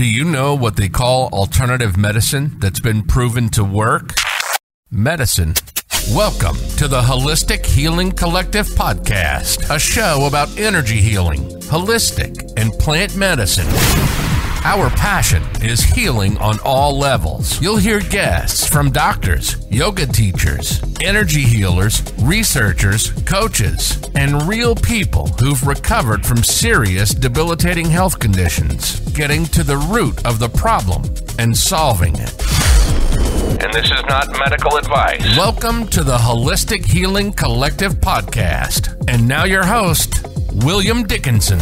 Do you know what they call alternative medicine that's been proven to work? Medicine. Welcome to the Holistic Healing Collective Podcast, a show about energy healing, holistic, and plant medicine. Our passion is healing on all levels. You'll hear guests from doctors, yoga teachers, energy healers, researchers, coaches, and real people who've recovered from serious debilitating health conditions, getting to the root of the problem and solving it. And this is not medical advice. Welcome to the Holistic Healing Collective Podcast. And now your host, William Dickinson.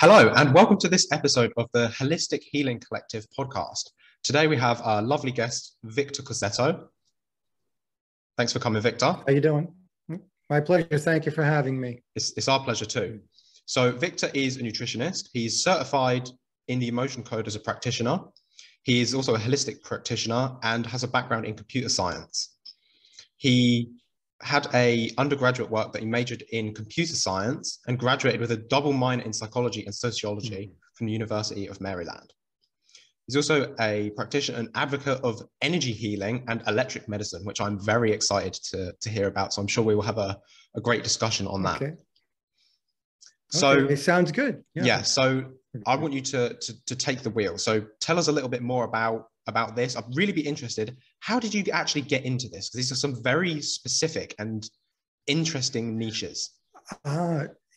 Hello, and welcome to this episode of the Holistic Healing Collective Podcast. Today we have our lovely guest, Victor Cozzetto. Thanks for coming, Victor. How you doing? My pleasure. Thank you for having me. It's our pleasure too. So Victor is a nutritionist. He's certified in the Emotion Code as a practitioner. He is also a holistic practitioner and has a background in computer science. He had an undergraduate work that he majored in computer science and graduated with a double minor in psychology and sociology from the University of Maryland. He's also a practitioner and advocate of energy healing and electric medicine, which I'm very excited to hear about. So I'm sure we will have a great discussion on that. Okay. So it sounds good. Yeah. So I want you to take the wheel. So tell us a little bit more about this. I'd really be interested. How did you actually get into this? Because these are some very specific and interesting niches.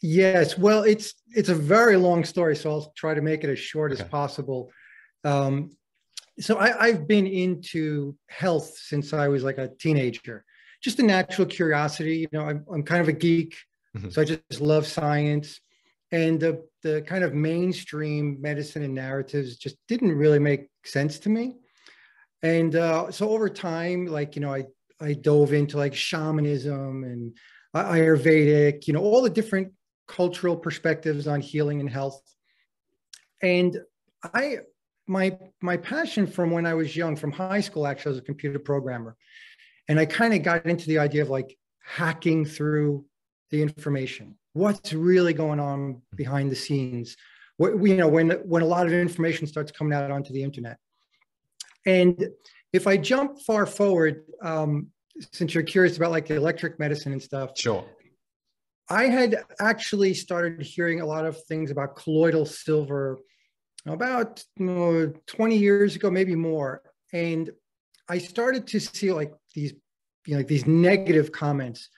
Yes. Well, it's a very long story, so I'll try to make it as short as possible. So I've been into health since I was like a teenager, just a natural curiosity. You know, I'm kind of a geek, so I just love science, and the kind of mainstream medicine and narratives just didn't really make sense to me. And so over time, like, you know, I dove into like shamanism and Ayurvedic, you know, all the different cultural perspectives on healing and health. And my passion from when I was young, from high school, actually, I was a computer programmer. And I kind of got into the idea of like hacking through the information. What's really going on behind the scenes? You know, when a lot of information starts coming out onto the internet. And if I jump far forward, since you're curious about like the electric medicine and stuff. Sure. I had actually started hearing a lot of things about colloidal silver about 20 years ago, maybe more. And I started to see like these, you know, like these negative comments.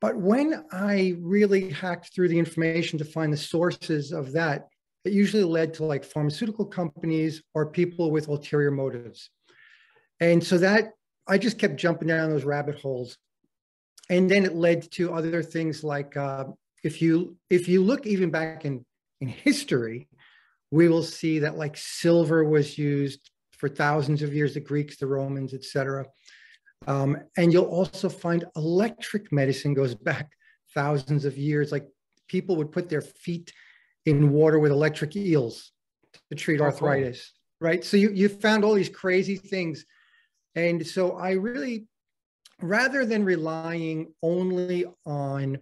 But when I really hacked through the information to find the sources of that, it usually led to like pharmaceutical companies or people with ulterior motives. And so that I just kept jumping down those rabbit holes. And then it led to other things like if you look even back in history, we will see that like silver was used for thousands of years, the Greeks, the Romans, etc. And you'll also find electric medicine goes back thousands of years. Like people would put their feet in water with electric eels to treat arthritis, right? So you found all these crazy things. And so I really, rather than relying only on,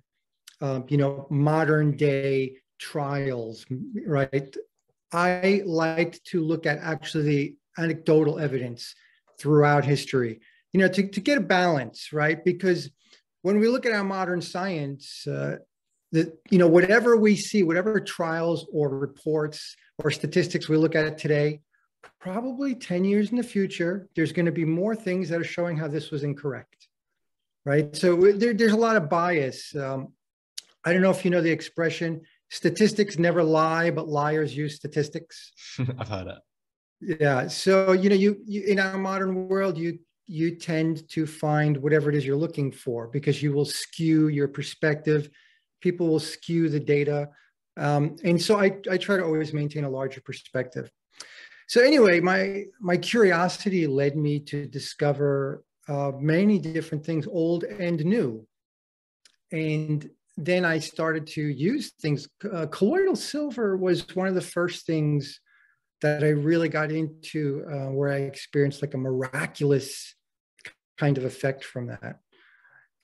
you know, modern day trials, right? I like to look at actually the anecdotal evidence throughout history, you know, to get a balance, right? Because when we look at our modern science, you know, whatever we see, whatever trials or reports or statistics we look at today, probably 10 years in the future, there's going to be more things that are showing how this was incorrect, right? So there's a lot of bias. I don't know if you know the expression, statistics never lie, but liars use statistics. I've heard it. Yeah. So, you know, you in our modern world, you tend to find whatever it is you're looking for because you will skew your perspective. People will skew the data. And so I try to always maintain a larger perspective. So anyway, my curiosity led me to discover many different things, old and new. And then I started to use things. Colloidal silver was one of the first things that I really got into where I experienced like a miraculous kind of effect from that.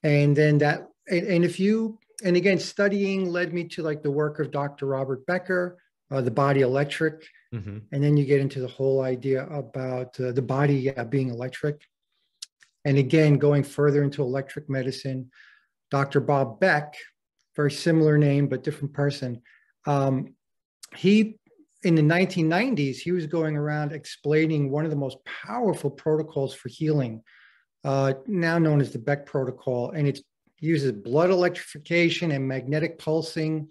And then that, and if you, and again, studying led me to like the work of Dr. Robert Becker, the body electric. Mm-hmm. And then you get into the whole idea about the body being electric. And again, going further into electric medicine, Dr. Bob Beck, very similar name, but different person. He, in the 1990s, he was going around explaining one of the most powerful protocols for healing, now known as the Beck protocol. And it uses blood electrification and magnetic pulsing.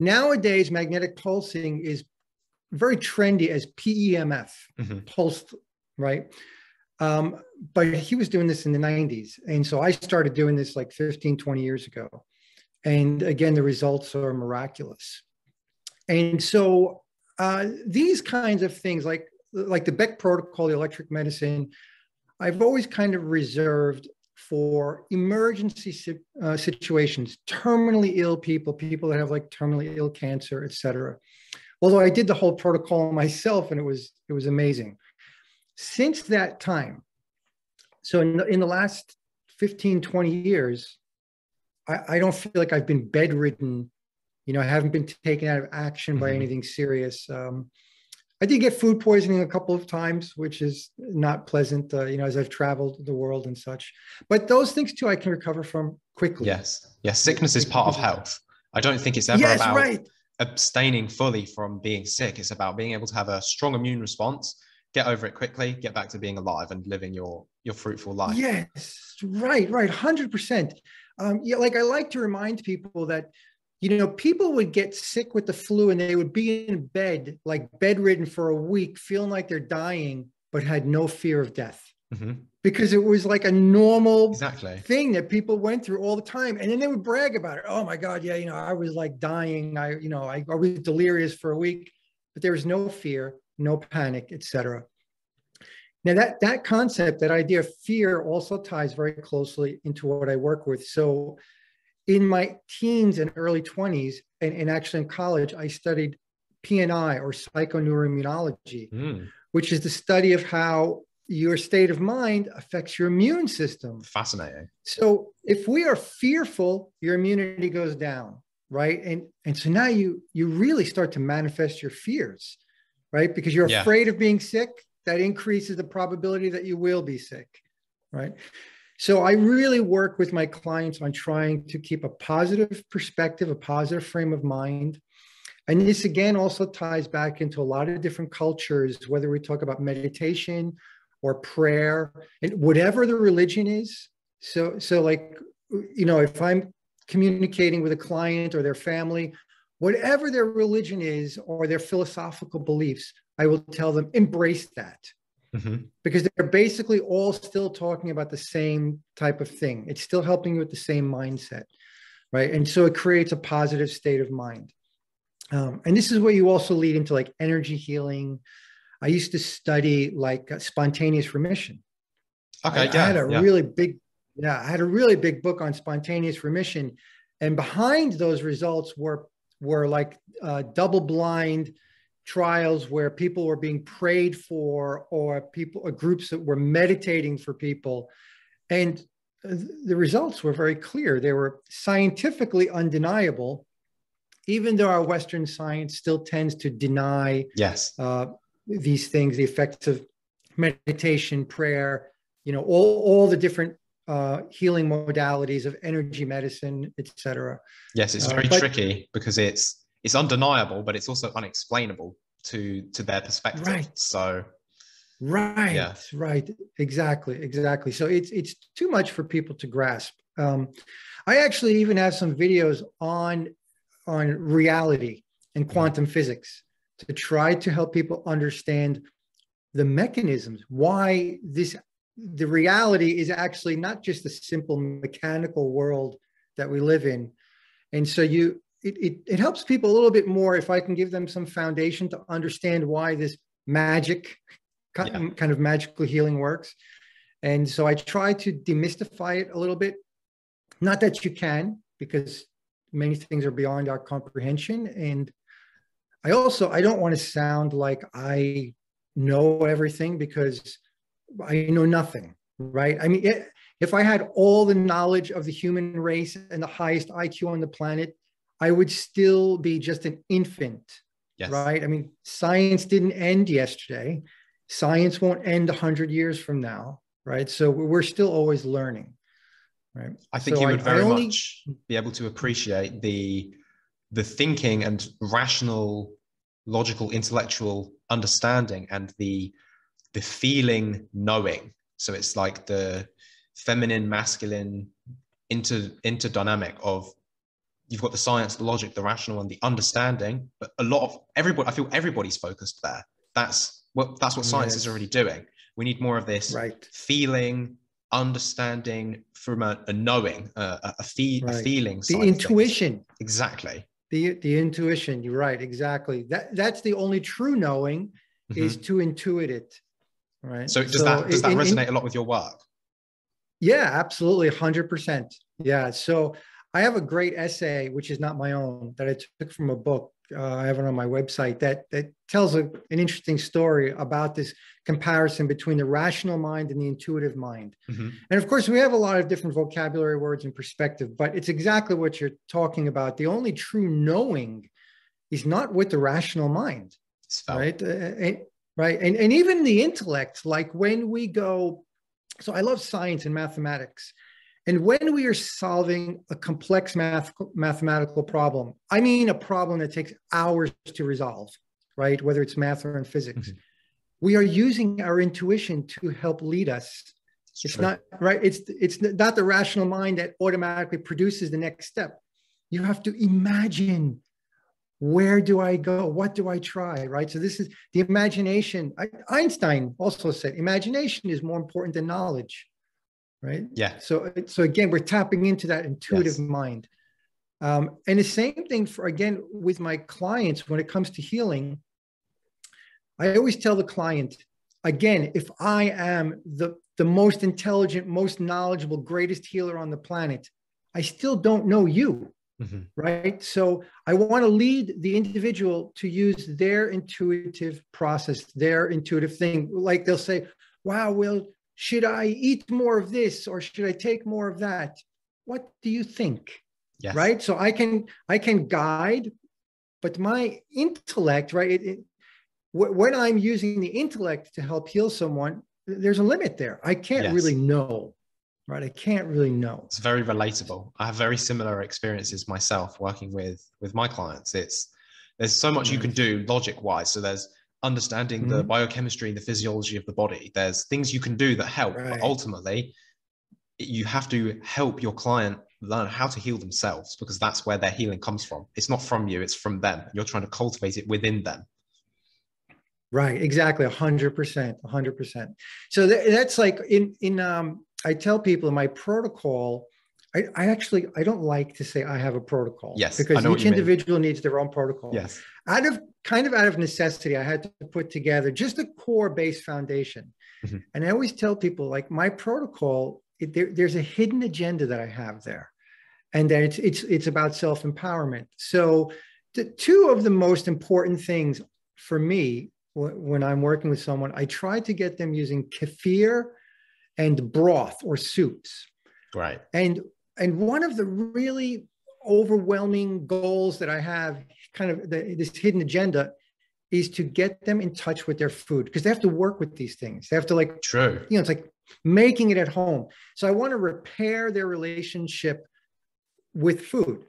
Nowadays, magnetic pulsing is very trendy as PEMF, mm-hmm. pulsed, right? But he was doing this in the 90s. And so I started doing this like 15, 20 years ago. And again, the results are miraculous. And so these kinds of things, like the Beck protocol, the electric medicine, I've always kind of reserved for emergency situations, terminally ill people, people that have like terminally ill cancer, et cetera. Although I did the whole protocol myself, and it was amazing. Since that time, so in the last 15, 20 years, I don't feel like I've been bedridden. You know, I haven't been taken out of action by anything serious. I did get food poisoning a couple of times, which is not pleasant, you know, as I've traveled the world and such. But those things, too, I can recover from quickly. Yes. Yes. Sickness is part of health. I don't think it's ever about abstaining fully from being sick. It's about being able to have a strong immune response, get over it quickly, get back to being alive and living your fruitful life. Yes, right, 100%. Yeah, like I like to remind people that, you know, people would get sick with the flu and they would be in bed, like bedridden for a week, feeling like they're dying, but had no fear of death. Mm-hmm. Because it was like a normal thing that people went through all the time. And then they would brag about it. Oh my God, yeah, you know, I was like dying. I was delirious for a week, but there was no fear, no panic, etc. Now that concept, that idea of fear also ties very closely into what I work with. So in my teens and early 20s, and actually in college, I studied PNI, or psychoneuroimmunology, which is the study of how your state of mind affects your immune system. Fascinating. So if we are fearful, your immunity goes down, right? And so now you really start to manifest your fears, right? Because you're afraid of being sick. That increases the probability that you will be sick, right? So I really work with my clients on trying to keep a positive perspective, a positive frame of mind. And this again also ties back into a lot of different cultures, whether we talk about meditation or prayer, and whatever the religion is. So like, you know, if I'm communicating with a client or their family, whatever their religion is or their philosophical beliefs, I will tell them, embrace that. Mm-hmm. Because they're basically all still talking about the same type of thing. It's still helping you with the same mindset, right? And so it creates a positive state of mind. And this is where you also lead into like energy healing. I used to study like spontaneous remission. Okay, I had a really big, I had a really big book on spontaneous remission, and behind those results were like double-blind trials where people were being prayed for, or people, or groups that were meditating for people, and the results were very clear. They were scientifically undeniable, even though our Western science still tends to deny. Yes. These things, the effects of meditation, prayer, you know, all the different healing modalities of energy medicine, etc. Yes, it's very tricky because it's undeniable, but it's also unexplainable to their perspective. Right. So. Right. Yeah. Right. Exactly. So it's too much for people to grasp. I actually even have some videos on reality and quantum physics, to try to help people understand the mechanisms, why the reality is actually not just the simple mechanical world that we live in. And so it helps people a little bit more if I can give them some foundation to understand why this magic, kind of magical healing works. And so I try to demystify it a little bit. Not that you can, because many things are beyond our comprehension, and I don't want to sound like I know everything, because I know nothing. right? I mean, if I had all the knowledge of the human race and the highest IQ on the planet, I would still be just an infant, yes. Right? I mean, science didn't end yesterday. Science won't end 100 years from now, right? So we're still always learning, right? I think so you would much be able to appreciate the thinking and rational, logical, intellectual understanding and the feeling knowing. So it's like the feminine, masculine, interdynamic of you've got the science, the logic, the rational, and the understanding. But a lot of everybody, I feel everybody's focused there. That's what science is already doing. We need more of this feeling, understanding from a knowing, a feeling. The intuition. Exactly. The intuition. You're right. Exactly. That's the only true knowing is to intuit it. Right. So does that resonate a lot with your work? Yeah, absolutely. 100%. Yeah. So I have a great essay, which is not my own, that I took from a book. I have it on my website that tells an interesting story about this comparison between the rational mind and the intuitive mind. And of course, we have a lot of different vocabulary words and perspective, but it's exactly what you're talking about. The only true knowing is not with the rational mind, right? And even the intellect, like when we go, so I love science and mathematics. And when we are solving a complex mathematical problem, I mean, a problem that takes hours to resolve, right? Whether it's math or in physics, we are using our intuition to help lead us. It's not right. It's not the rational mind that automatically produces the next step. You have to imagine, where do I go? What do I try? Right? So this is the imagination. Einstein also said, imagination is more important than knowledge. Right. Yeah. So again, we're tapping into that intuitive mind. And the same thing with my clients, when it comes to healing, I always tell the client, again, if I am the most intelligent, most knowledgeable, greatest healer on the planet, I still don't know you. Right. So I want to lead the individual to use their intuitive process, their intuitive thing. Like they'll say, wow, Will, should I eat more of this or should I take more of that? What do you think? Yes. Right. So I can guide, but my intellect, right? When I'm using the intellect to help heal someone, there's a limit there. I can't really know, right? I can't really know. It's very relatable. I have very similar experiences myself working with my clients. There's so much you can do logic wise. So there's understanding the biochemistry and the physiology of the body. There's things you can do that help, but ultimately you have to help your client learn how to heal themselves, because that's where their healing comes from. It's not from you, it's from them. You're trying to cultivate it within them. Right, exactly. 100%. So that's like I tell people in my protocol, I actually, I don't like to say I have a protocol. Yes, because each individual needs their own protocol. Yes. Out of necessity, I had to put together just a core base foundation. And I always tell people, like, my protocol, there's a hidden agenda that I have there. And that it's about self-empowerment. So the two of the most important things for me, when I'm working with someone, I try to get them using kefir and broth or soups. Right. And one of the really overwhelming goals that I have, kind of this hidden agenda, is to get them in touch with their food, because they have to work with these things. They have to, like, you know, it's like making it at home. So I want to repair their relationship with food,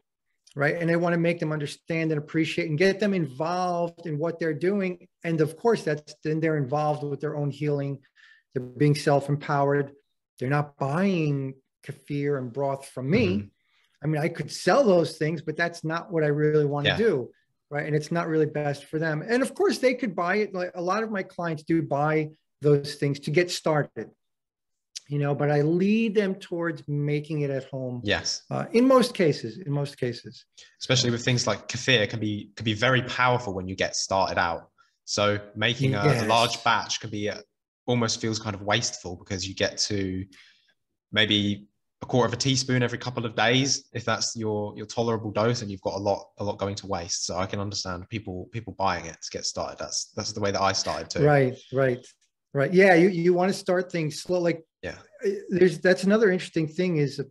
right? And I want to make them understand and appreciate and get them involved in what they're doing. And of course, then they're involved with their own healing. They're being self-empowered. They're not buying kefir and broth from me. I mean, I could sell those things, but that's not what I really want to do, right? And it's not really best for them. And of course, they could buy it. Like, a lot of my clients do buy those things to get started, you know, but I lead them towards making it at home. Yes. In most cases. Especially with things like kefir can be very powerful when you get started out. So making a large batch can be almost feels kind of wasteful, because you get to maybe a quarter of a teaspoon every couple of days, if that's your tolerable dose, and you've got a lot going to waste. So I can understand people buying it to get started. That's the way that I started too. Right. Right. Yeah. You want to start things slow. Like, yeah, that's another interesting thing is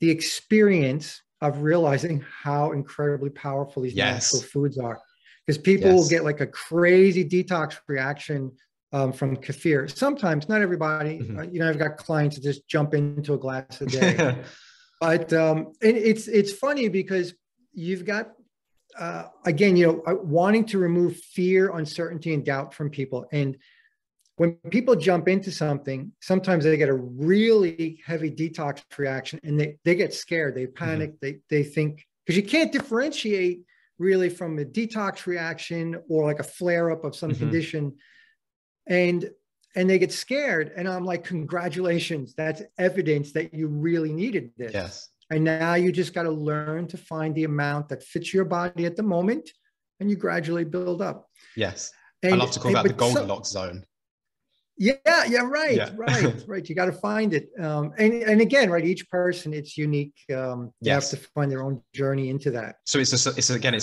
the experience of realizing how incredibly powerful these natural foods are, because people will get like a crazy detox reaction from kefir. Sometimes, not everybody, I've got clients that just jump into a glass a day, but it's funny because you've got, again, wanting to remove fear, uncertainty, and doubt from people. And when people jump into something, sometimes they get a really heavy detox reaction and they get scared. They panic. They think, because you can't differentiate really from a detox reaction or like a flare up of some condition. And they get scared. And I'm like, congratulations. That's evidence that you really needed this. Yes. And now you just got to learn to find the amount that fits your body at the moment, and you gradually build up. Yes. And I love to call that the Goldilocks zone. Yeah. Yeah. Right. Yeah. Right. You got to find it. And again, right. Each person, it's unique. They have to find their own journey into that. So it's a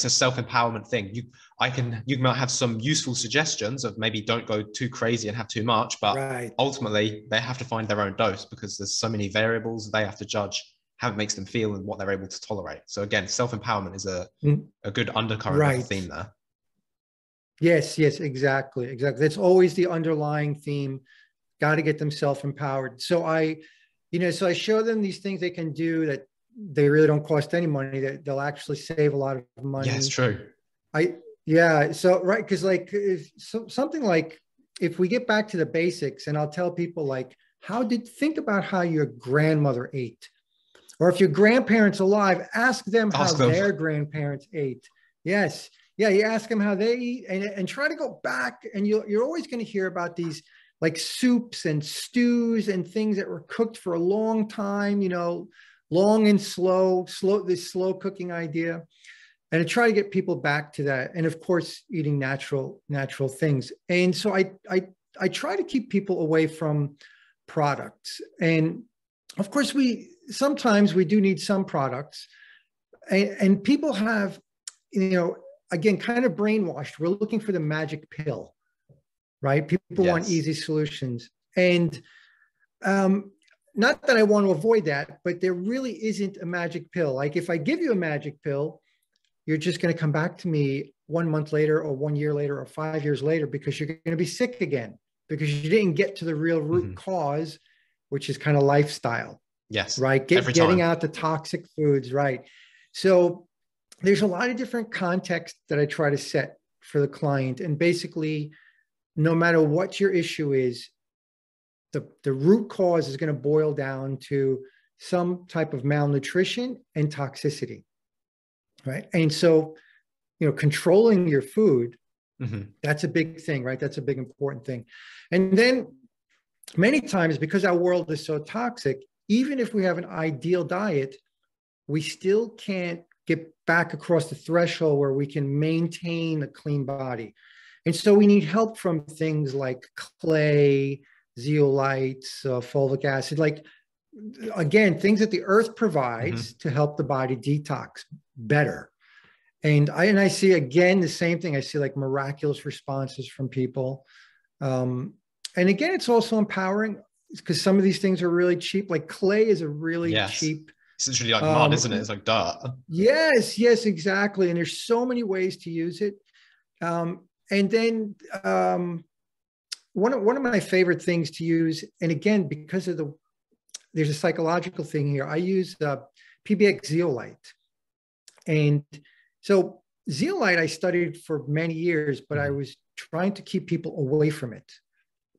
self-empowerment thing. You might have some useful suggestions of maybe don't go too crazy and have too much, but ultimately they have to find their own dose because there's so many variables. They have to judge how it makes them feel and what they're able to tolerate. So again, self-empowerment is a good undercurrent theme there. Yes, exactly. That's always the underlying theme. Got to get them self-empowered. So I show them these things they can do that they really don't cost any money, that they'll actually save a lot of money. Yeah, it's true. Because if we get back to the basics, and I'll tell people think about how your grandmother ate, or if your grandparents alive, ask them how their grandparents ate. Yes. Yeah, you ask them how they eat and try to go back, and you're always going to hear about these like soups and stews and things that were cooked for a long time, long and slow, this slow cooking idea. And I try to get people back to that. And of course, eating natural things. And so I try to keep people away from products. And of course, sometimes we do need some products, and people have, again, kind of brainwashed. We're looking for the magic pill, right? People want easy solutions. And not that I want to avoid that, but there really isn't a magic pill. Like if I give you a magic pill, you're just going to come back to me 1 month later or 1 year later or 5 years later because you're going to be sick again because you didn't get to the real root cause, which is kind of lifestyle. Yes. Right. Getting out the toxic foods. Right. So there's a lot of different contexts that I try to set for the client. And basically, no matter what your issue is, the root cause is going to boil down to some type of malnutrition and toxicity, right? And so, controlling your food, that's a big thing, right? That's a big important thing. And then many times, because our world is so toxic, even if we have an ideal diet, we still can't get back across the threshold where we can maintain a clean body. And so we need help from things like clay, zeolites, fulvic acid, things that the earth provides to help the body detox better. And I see, again, the same thing. I see like miraculous responses from people. And again, it's also empowering because some of these things are really cheap. Like clay is a really cheap. It's literally like mud, isn't it? It's like dirt. Yes, exactly. And there's so many ways to use it. And then one of my favorite things to use, and again, because of there's a psychological thing here, I use PBX zeolite. And so zeolite I studied for many years, but I was trying to keep people away from it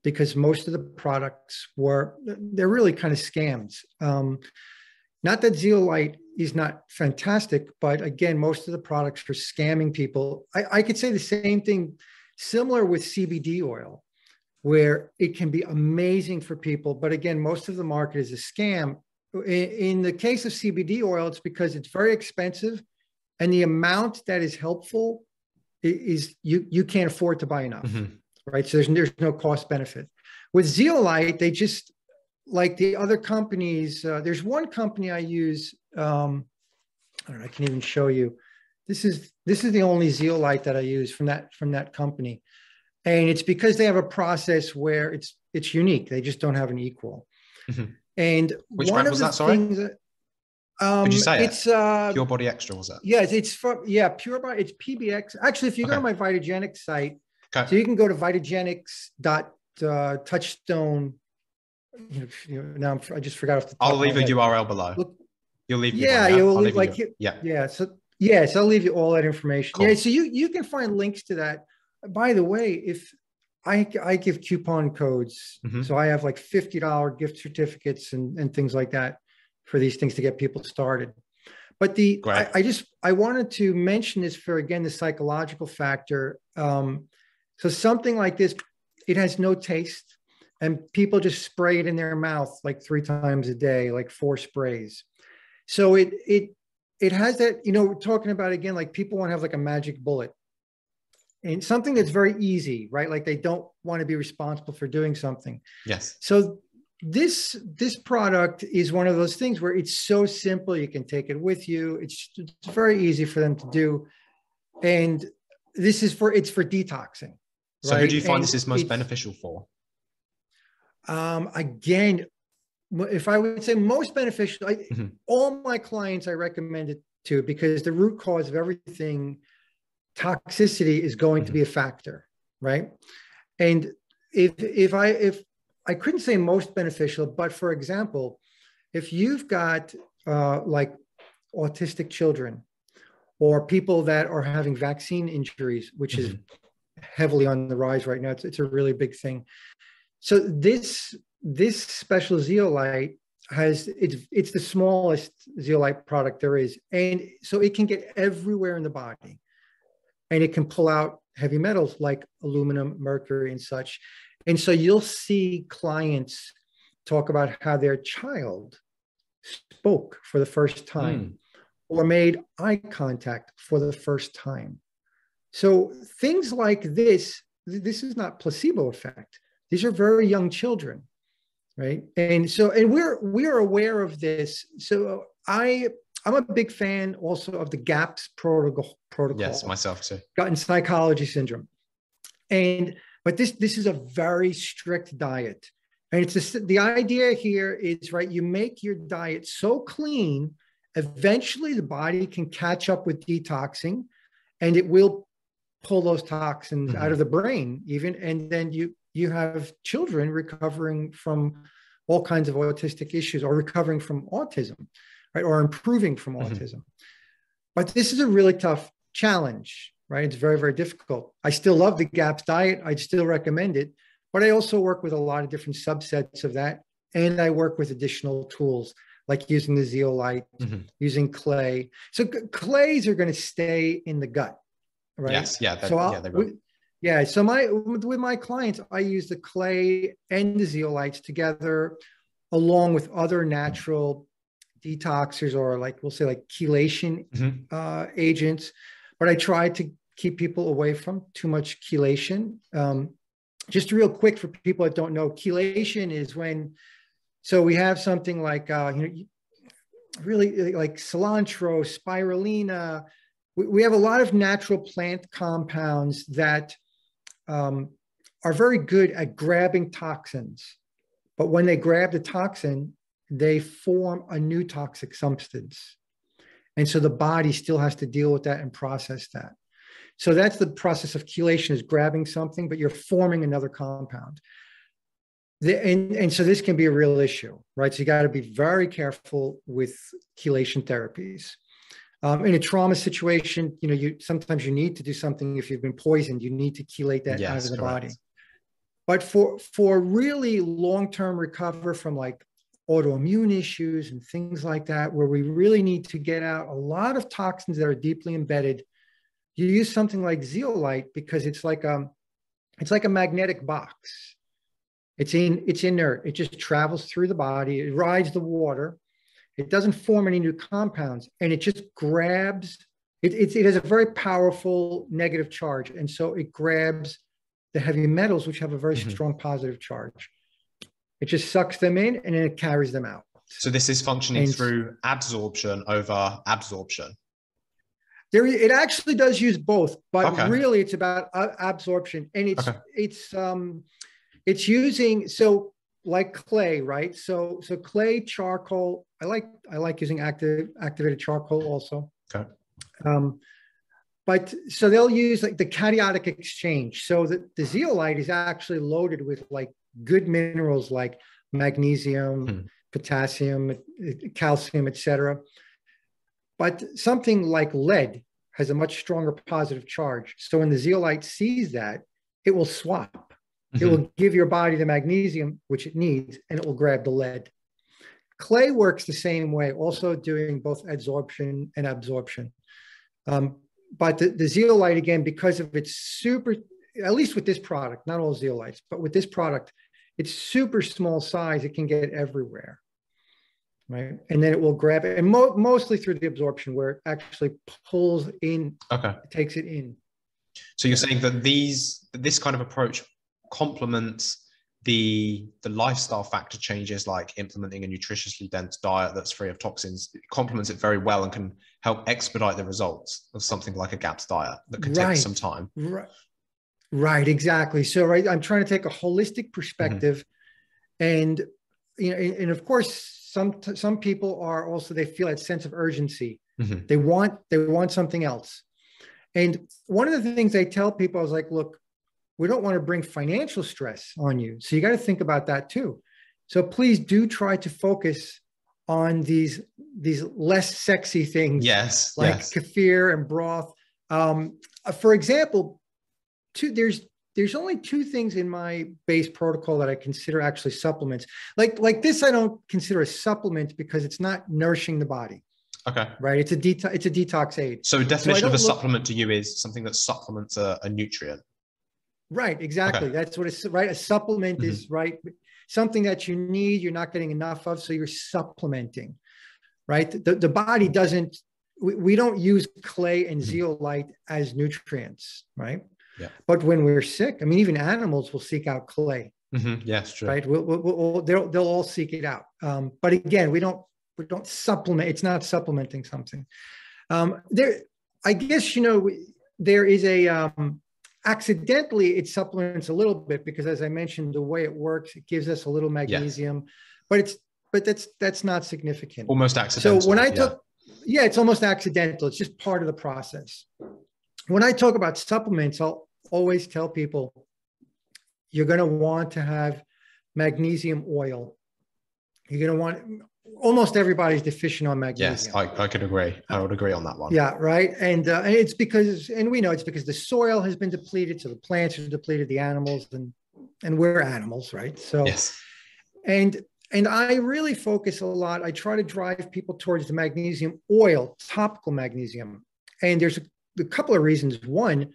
because most of the products they're really kind of scams. Not that zeolite is not fantastic, but again, most of the products are scamming people. I could say the same thing, similar with CBD oil, where it can be amazing for people. But again, most of the market is a scam. In the case of CBD oil, it's because it's very expensive and the amount that is helpful is you can't afford to buy enough, right? So there's no cost benefit. With zeolite, they just... like the other companies, there's one company I use. I don't know, I can even show you. This is the only zeolite that I use from that company. And it's because they have a process where it's unique. They just don't have an equal. Mm-hmm. And which one of was the that? Sorry, things that, could you say it's it? Pure Body Extra, was that? Yeah, it's from Pure Body. It's PBX. Actually, if you go to my Vitagenics site, so you can go to Vitagenics.touchstone. Now I just forgot. I'll leave a URL below. You'll leave. Yeah, you'll leave like you, yeah. So I'll leave you all that information. Cool. Yeah, so you can find links to that. By the way, if I give coupon codes, mm-hmm. so I have like $50 gift certificates and things like that for these things to get people started. But I wanted to mention this for, again, the psychological factor. So something like this, it has no taste, and people just spray it in their mouth like 3 times a day, like 4 sprays. So it has that, we're talking about, again, like people want to have like a magic bullet. And something that's very easy, right? Like they don't want to be responsible for doing something. Yes. So this product is one of those things where it's so simple. You can take it with you. It's very easy for them to do. And this is for detoxing. So right? Who do you find this is most beneficial for? Again, if I would say most beneficial, mm-hmm. all my clients I recommend it to, because the root cause of everything, toxicity, is going to be a factor, right? And if I couldn't say most beneficial, but for example, if you've got like autistic children or people that are having vaccine injuries, which is heavily on the rise right now, it's a really big thing. So this special zeolite has, it's the smallest zeolite product there is. And so it can get everywhere in the body. And it can pull out heavy metals like aluminum, mercury, and such. And so you'll see clients talk about how their child spoke for the first time or made eye contact for the first time. So things like this is not placebo effect. These are very young children, right? And so, and we're aware of this. So I'm a big fan also of the GAPS protocol. Yes, myself too. Gotten psychology syndrome. But this is a very strict diet. And it's the idea here is, right, you make your diet so clean, eventually the body can catch up with detoxing and it will pull those toxins out of the brain even. And then you have children recovering from all kinds of autistic issues or recovering from autism. Right, or improving from autism. But this is a really tough challenge, right? It's very, very difficult. I still love the GAPS diet. I'd still recommend it, but I also work with a lot of different subsets of that. And I work with additional tools like using the zeolite, using clay. So clays are going to stay in the gut, right? Yes, yeah. So with my clients, I use the clay and the zeolites together along with other natural detoxers, or like we'll say like chelation agents, but I try to keep people away from too much chelation. Just real quick for people that don't know, chelation is when, so we have something like really like cilantro, spirulina. We have a lot of natural plant compounds that are very good at grabbing toxins, but when they grab the toxin, they form a new toxic substance. And so the body still has to deal with that and process that. So that's the process of chelation, is grabbing something, but you're forming another compound. And so this can be a real issue, right? So you got to be very careful with chelation therapies. In a trauma situation, sometimes you need to do something. If you've been poisoned, you need to chelate that out of the body. But for really long-term recovery from like autoimmune issues and things like that, where we really need to get out a lot of toxins that are deeply embedded, you use something like zeolite, because it's like a magnetic box. It's inert. It just travels through the body. It rides the water. It doesn't form any new compounds, and it just grabs. It has a very powerful negative charge, and so it grabs the heavy metals, which have a very strong positive charge. It just sucks them in and then it carries them out. So this is functioning through absorption over absorption. There, it actually does use both, but really it's about absorption, and it's using, so like clay, right? So clay, charcoal. I like using activated charcoal also. Okay. But so they'll use like the cationic exchange. So the zeolite is actually loaded with like good minerals like magnesium, potassium, calcium, etc. But something like lead has a much stronger positive charge. So when the zeolite sees that, it will swap. It will give your body the magnesium, which it needs, and it will grab the lead. Clay works the same way, also doing both adsorption and absorption. But the zeolite, again, because of its super, at least with this product, not all zeolites, but with this product, it's super small size. It can get everywhere. Right. And then it will grab it, and mostly through the absorption, where it actually pulls in, takes it in. So you're saying that this kind of approach complements the lifestyle factor changes, like implementing a nutritiously dense diet that's free of toxins. It complements it very well and can help expedite the results of something like a GAPS diet that could take some time. Right, exactly. So I'm trying to take a holistic perspective, and you know, and of course, Some people are also, they feel that sense of urgency. They want something else. And one of the things I tell people is like, look, we don't want to bring financial stress on you. So you got to think about that too. So please do try to focus on these less sexy things. Yes. Like kefir and broth. For example, there's only two things in my base protocol that I consider actually supplements. Like this, I don't consider a supplement because it's not nourishing the body. Okay. Right. It's a detox aid. So definition of a supplement to you is something that supplements a nutrient. Right. Exactly. Okay. That's what it's, right. A supplement is something that you need, you're not getting enough of. So you're supplementing, right? The body doesn't, we don't use clay and zeolite as nutrients, right? Yeah. But when we're sick, I mean, even animals will seek out clay. Yes, true. Right? They'll all seek it out. But again, we don't supplement. It's not supplementing something. I guess, you know, there is a accidentally it supplements a little bit because, as I mentioned, the way it works, it gives us a little magnesium, but that's not significant. Almost accidental. So when I took, it's almost accidental. It's just part of the process. When I talk about supplements, I'll always tell people you're going to want to have magnesium oil. You're going to want, almost everybody's deficient on magnesium. Yes, I could agree. I would agree on that one. Yeah, right. And it's because, and we know it's because the soil has been depleted. So the plants are depleted, the animals, and we're animals, right? So, and I really focus a lot. I try to drive people towards the magnesium oil, topical magnesium. And there's a couple of reasons. One,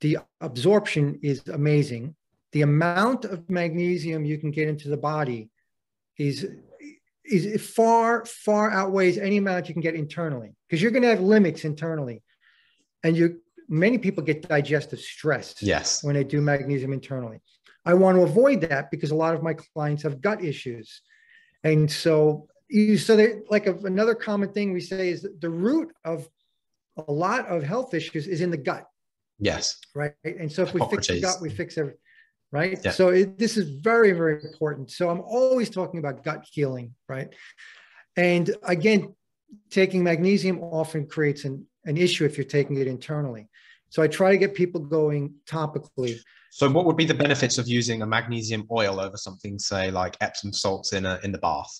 the absorption is amazing. The amount of magnesium you can get into the body is far outweighs any amount you can get internally, because you're going to have limits internally. And many people get digestive stress when they do magnesium internally. I want to avoid that because a lot of my clients have gut issues. And so another common thing we say is that the root of a lot of health issues is in the gut. Yes. Right. And so if we fix the gut, we fix everything. Right. Yeah. So this is very, very important. So I'm always talking about gut healing. Right. And again, taking magnesium often creates an issue if you're taking it internally. So I try to get people going topically. So what would be the benefits of using a magnesium oil over something, say, like Epsom salts in the bath?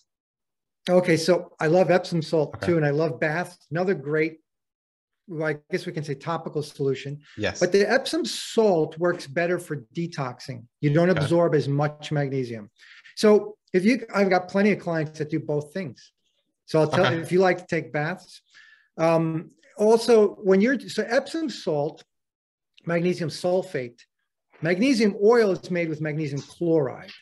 Okay. So I love Epsom salt too. And I love baths. Another great, I guess we can say, topical solution. Yes. But the Epsom salt works better for detoxing. You don't absorb as much magnesium. So I've got plenty of clients that do both things. So I'll tell you, if you like to take baths. Also, Epsom salt, magnesium sulfate, magnesium oil is made with magnesium chloride.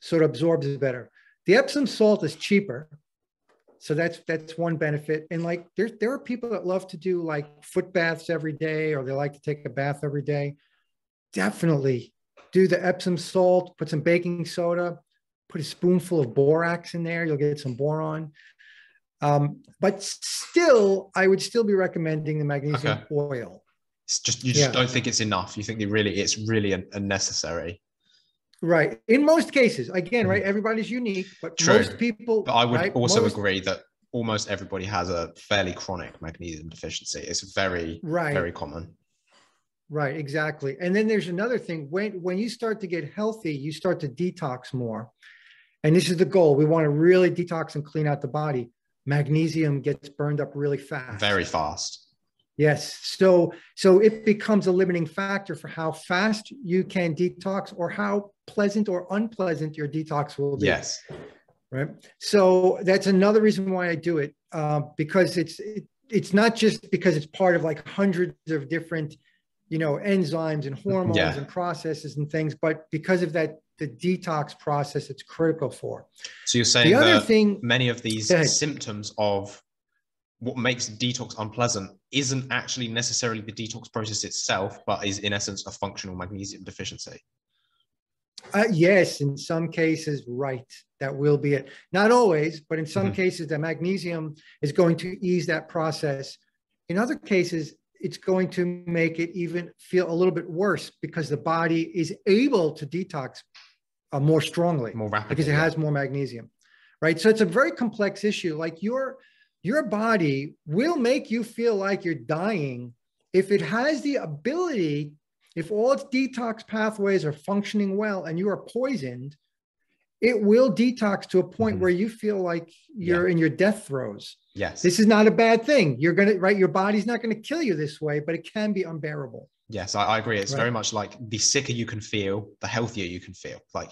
So it absorbs better. The Epsom salt is cheaper. So that's one benefit. And like there are people that love to do like foot baths every day, or they like to take a bath every day. Definitely do the Epsom salt, put some baking soda, put a spoonful of borax in there. You'll get some boron. But still, I would still be recommending the magnesium oil. It's just, you just don't think it's enough. You think it's really unnecessary. Right. In most cases, again, right. Everybody's unique, but most people, but I would also agree that almost everybody has a fairly chronic magnesium deficiency. It's very, very common. Right. Exactly. And then there's another thing. When you start to get healthy, you start to detox more. And this is the goal. We want to really detox and clean out the body. Magnesium gets burned up really fast. Very fast. Yes. So it becomes a limiting factor for how fast you can detox or how pleasant or unpleasant your detox will be. Yes. Right. So that's another reason why I do it, because it's not just because it's part of like hundreds of different, enzymes and hormones and processes and things, but because of that, the detox process, it's critical for. So you're saying the other thing, many of these symptoms of what makes detox unpleasant isn't actually necessarily the detox process itself, but is in essence a functional magnesium deficiency. Yes, in some cases, right. That will be it. Not always, but in some cases, the magnesium is going to ease that process. In other cases, it's going to make it even feel a little bit worse because the body is able to detox more strongly, more rapidly, because it has more magnesium, right? So it's a very complex issue. Like your body will make you feel like you're dying if it has the ability, if all its detox pathways are functioning well and you are poisoned, it will detox to a point where you feel like you're in your death throes. Yes. This is not a bad thing. You're going to, your body's not going to kill you this way, but it can be unbearable. Yes, I agree. It's very much like the sicker you can feel, the healthier you can feel. Like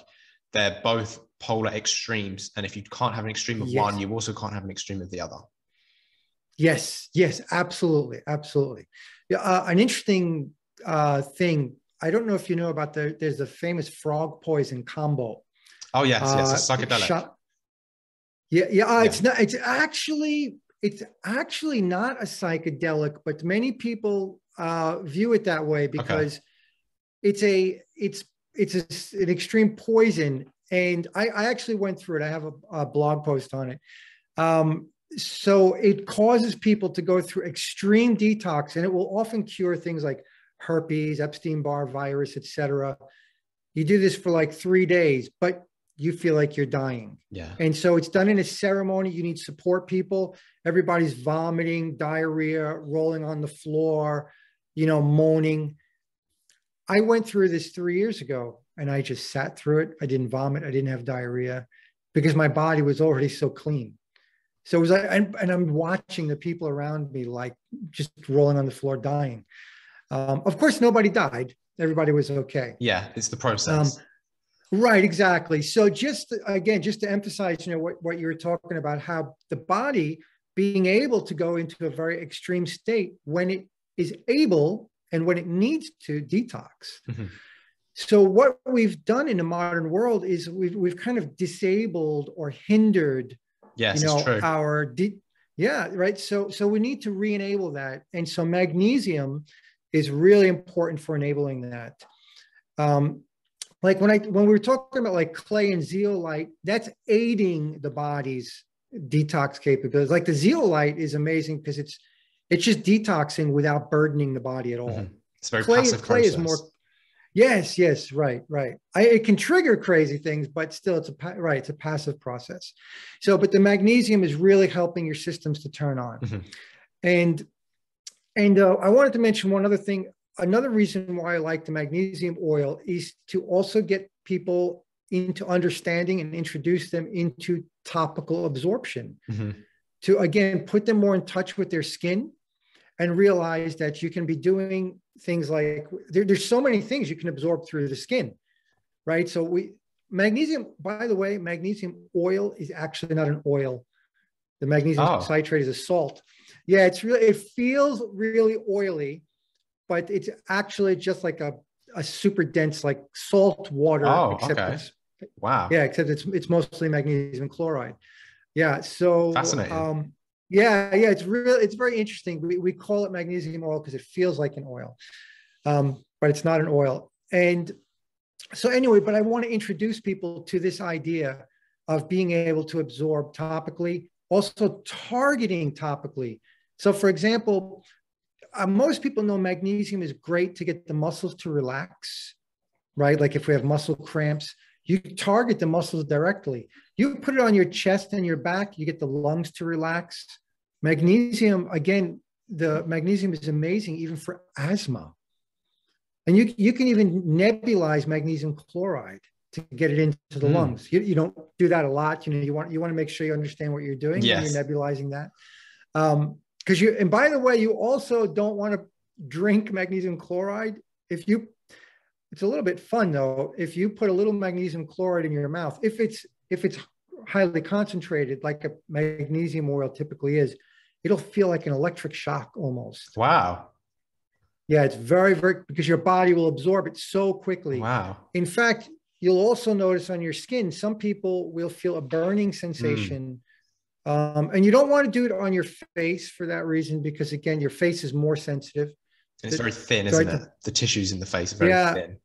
they're both polar extremes. And if you can't have an extreme of one, you also can't have an extreme of the other. Yes. Yes, absolutely. Absolutely. An interesting thing. I don't know if you know about there's a famous frog poison combo. Oh yes, yes, a psychedelic. It's not. It's actually not a psychedelic, but many people view it that way because it's an extreme poison. And I actually went through it. I have a blog post on it. So it causes people to go through extreme detox, and it will often cure things like herpes, Epstein-Barr virus, etc. You do this for like 3 days, but you feel like you're dying. Yeah. And so it's done in a ceremony. You need support people. Everybody's vomiting, diarrhea, rolling on the floor, moaning. I went through this 3 years ago and I just sat through it. I didn't vomit. I didn't have diarrhea because my body was already so clean. So it was like, and I'm watching the people around me, like just rolling on the floor, dying. Of course, nobody died. Everybody was okay. Yeah. It's the process. Right, exactly. So just to emphasize, what you were talking about, how the body being able to go into a very extreme state when it is able and when it needs to detox. Mm-hmm. So what we've done in the modern world is we've kind of disabled or hindered, So we need to re-enable that. And so magnesium is really important for enabling that. Like when we were talking about like clay and zeolite, that's aiding the body's detox capabilities. Like the zeolite is amazing because it's just detoxing without burdening the body at all. Mm-hmm. It's very passive clay process. Is more. Yes, yes, right. It can trigger crazy things, but still, it's a passive process. So, but the magnesium is really helping your systems to turn on, mm-hmm. and I wanted to mention one other thing. Another reason why I like the magnesium oil is to also get people into understanding and introduce them into topical absorption, mm-hmm. to again, put them more in touch with their skin and realize that you can be doing things like there's so many things you can absorb through the skin, right? So magnesium, by the way, magnesium oil is actually not an oil. The magnesium citrate is a salt. Yeah. It feels really oily, but it's actually just like a super dense, like salt water. Wow. Yeah. Except it's mostly magnesium chloride. Yeah. So fascinating. Yeah. It's very interesting. We call it magnesium oil because it feels like an oil, but it's not an oil. And so anyway, but I want to introduce people to this idea of being able to absorb topically Also targeting topically. So for example, most people know magnesium is great to get the muscles to relax, right? Like if we have muscle cramps, you target the muscles directly. You put it on your chest and your back, you get the lungs to relax. Magnesium, again, the magnesium is amazing even for asthma. And you can even nebulize magnesium chloride to get it into the lungs. You don't do that a lot. You know, you want to make sure you understand what you're doing. Yes. When you're nebulizing that. Because you, and by the way, you also don't want to drink magnesium chloride. If you, it's a little bit fun though. If you put a little magnesium chloride in your mouth, if it's highly concentrated, like a magnesium oil typically is, it'll feel like an electric shock almost. Wow. Yeah, it's very, very, because your body will absorb it so quickly. Wow. In fact, you'll also notice on your skin, some people will feel a burning sensation. And you don't want to do it on your face for that reason, because again, your face is more sensitive. And it's very thin, isn't it? The tissues in the face are very thin.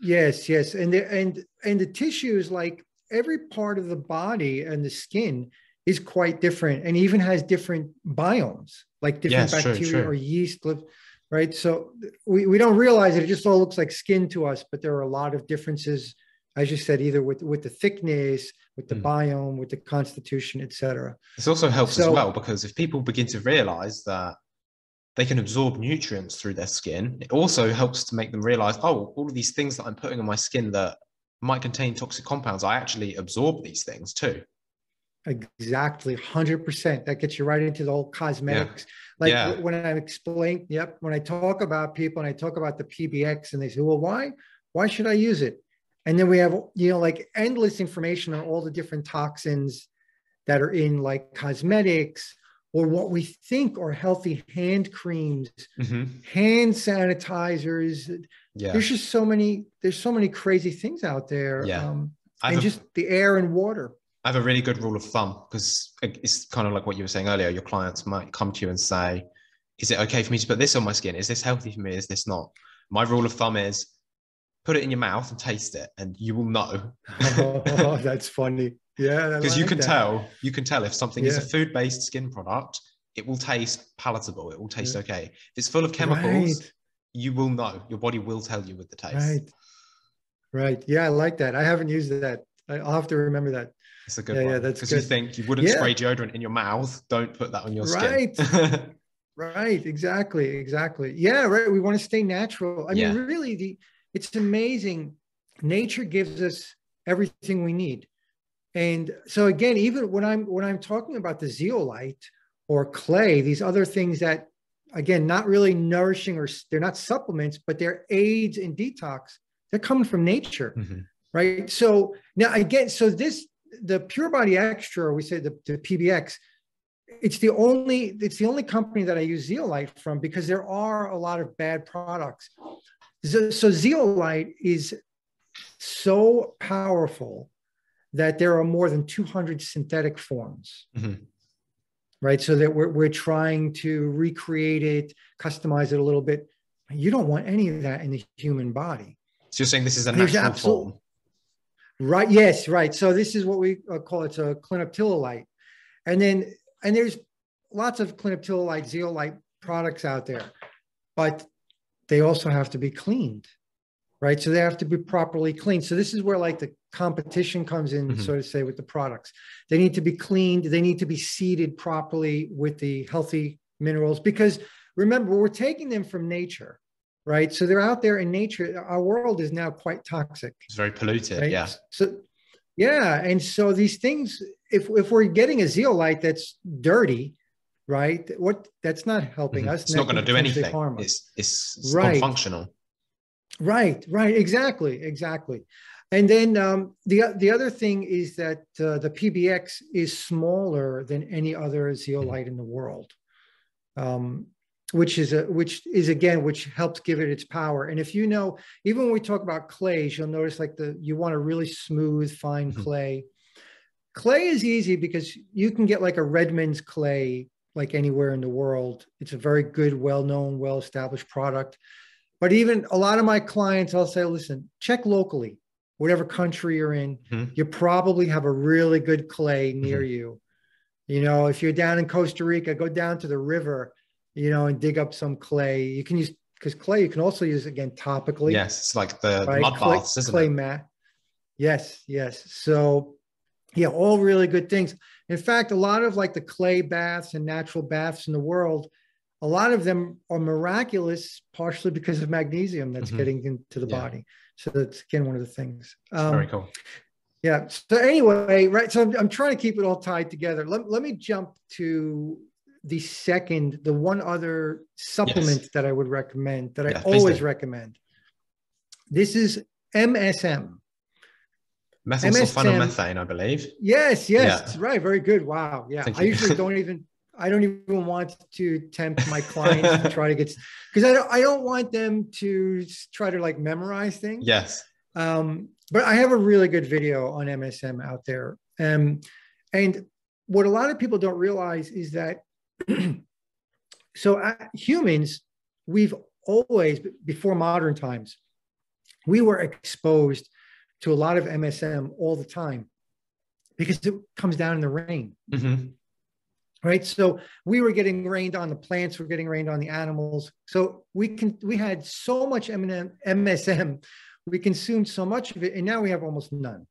Yes, yes. And the tissues, like every part of the body and the skin is quite different and even has different biomes, like different bacteria or yeast live. Right. So we don't realize it. It just all looks like skin to us, but there are a lot of differences, as you said, either with the thickness, with the biome, with the constitution, etc. This also helps as well, because if people begin to realize that they can absorb nutrients through their skin, it also helps to make them realize, oh, all of these things that I'm putting on my skin that might contain toxic compounds, I actually absorb these things too. Exactly. 100%. That gets you right into the whole cosmetics. Like when I explain, when I talk about people and I talk about the PBX and they say, well, why should I use it? And then we have, you know, like endless information on all the different toxins that are in like cosmetics or what we think are healthy hand creams, hand sanitizers. Yeah. There's just so many, there's so many crazy things out there. Yeah. And just the air and water. I have a really good rule of thumb, because it's kind of like what you were saying earlier. Your clients might come to you and say, is it okay for me to put this on my skin? Is this healthy for me? Is this not? My rule of thumb is put it in your mouth and taste it and you will know. Oh, that's funny. Yeah. Because you can tell if something is a food-based skin product, it will taste palatable. It will taste okay. If it's full of chemicals, you will know. Your body will tell you with the taste. Right. Right. Yeah. I like that. I haven't used that. I'll have to remember that. It's a good one. Yeah, that's good. Because you think you wouldn't spray deodorant in your mouth. Don't put that on your skin. Right. Right. Exactly. Exactly. Yeah. Right. We want to stay natural. I mean, really, it's amazing. Nature gives us everything we need. And so again, even when I'm talking about the zeolite or clay, these other things that, again, not really nourishing, or they're not supplements, but they're aids and detox. They're coming from nature. Right. So now again, so the Pure Body Extra, we say the PBX, it's the only company that I use zeolite from, because there are a lot of bad products. So zeolite is so powerful that there are more than 200 synthetic forms, right? So that we're trying to recreate it, customize it a little bit. You don't want any of that in the human body. So you're saying this is a natural form? Right. Yes. Right. So this is what we call it's a clinoptilolite, and there's lots of clinoptilolite, zeolite products out there, but they also have to be cleaned, right? So they have to be properly cleaned. So this is where like the competition comes in, so to say, with the products. They need to be cleaned. They need to be seeded properly with the healthy minerals, because remember, we're taking them from nature. Right. So they're out there in nature. Our world is now quite toxic. It's very polluted. Right? Yeah. So, yeah. And so these things, if we're getting a zeolite that's dirty, right, that's not helping us. It's not going to do anything. It's non-functional. Right. Right. Exactly. Exactly. And then the other thing is that the PBX is smaller than any other zeolite in the world. Which helps give it its power. And if you know, even when we talk about clays, you'll notice like you want a really smooth, fine clay. Clay is easy because you can get like a Redmond's clay, like anywhere in the world. It's a very good, well-known, well-established product. But even a lot of my clients, I'll say, listen, check locally, whatever country you're in, you probably have a really good clay near you. You know, if you're down in Costa Rica, go down to the river, you know, and dig up some clay. You can use, because clay, you can also use, again, topically. Yes, it's like the mud baths, isn't it? Clay mat. Yes, yes. So, yeah, all really good things. In fact, a lot of like the clay baths and natural baths in the world, a lot of them are miraculous, partially because of magnesium that's getting into the body. So that's, again, one of the things. Very cool. Yeah. So anyway, right. So I'm trying to keep it all tied together. Let me jump to the second, the one other supplement that I would recommend, that I always recommend. This is MSM. Methyl sulfonyl-methane, I believe. Yes, yes. Yeah. Right. Very good. Wow. Yeah. I usually don't even want to tempt my clients to try to get, because I don't want them to try to like memorize things. Yes. But I have a really good video on MSM out there. And what a lot of people don't realize is that, so humans, we've always, before modern times, we were exposed to a lot of MSM all the time because it comes down in the rain. Right. So we were getting rained on, the plants were getting rained on, the animals. So we had so much MSM, we consumed so much of it, and now we have almost none.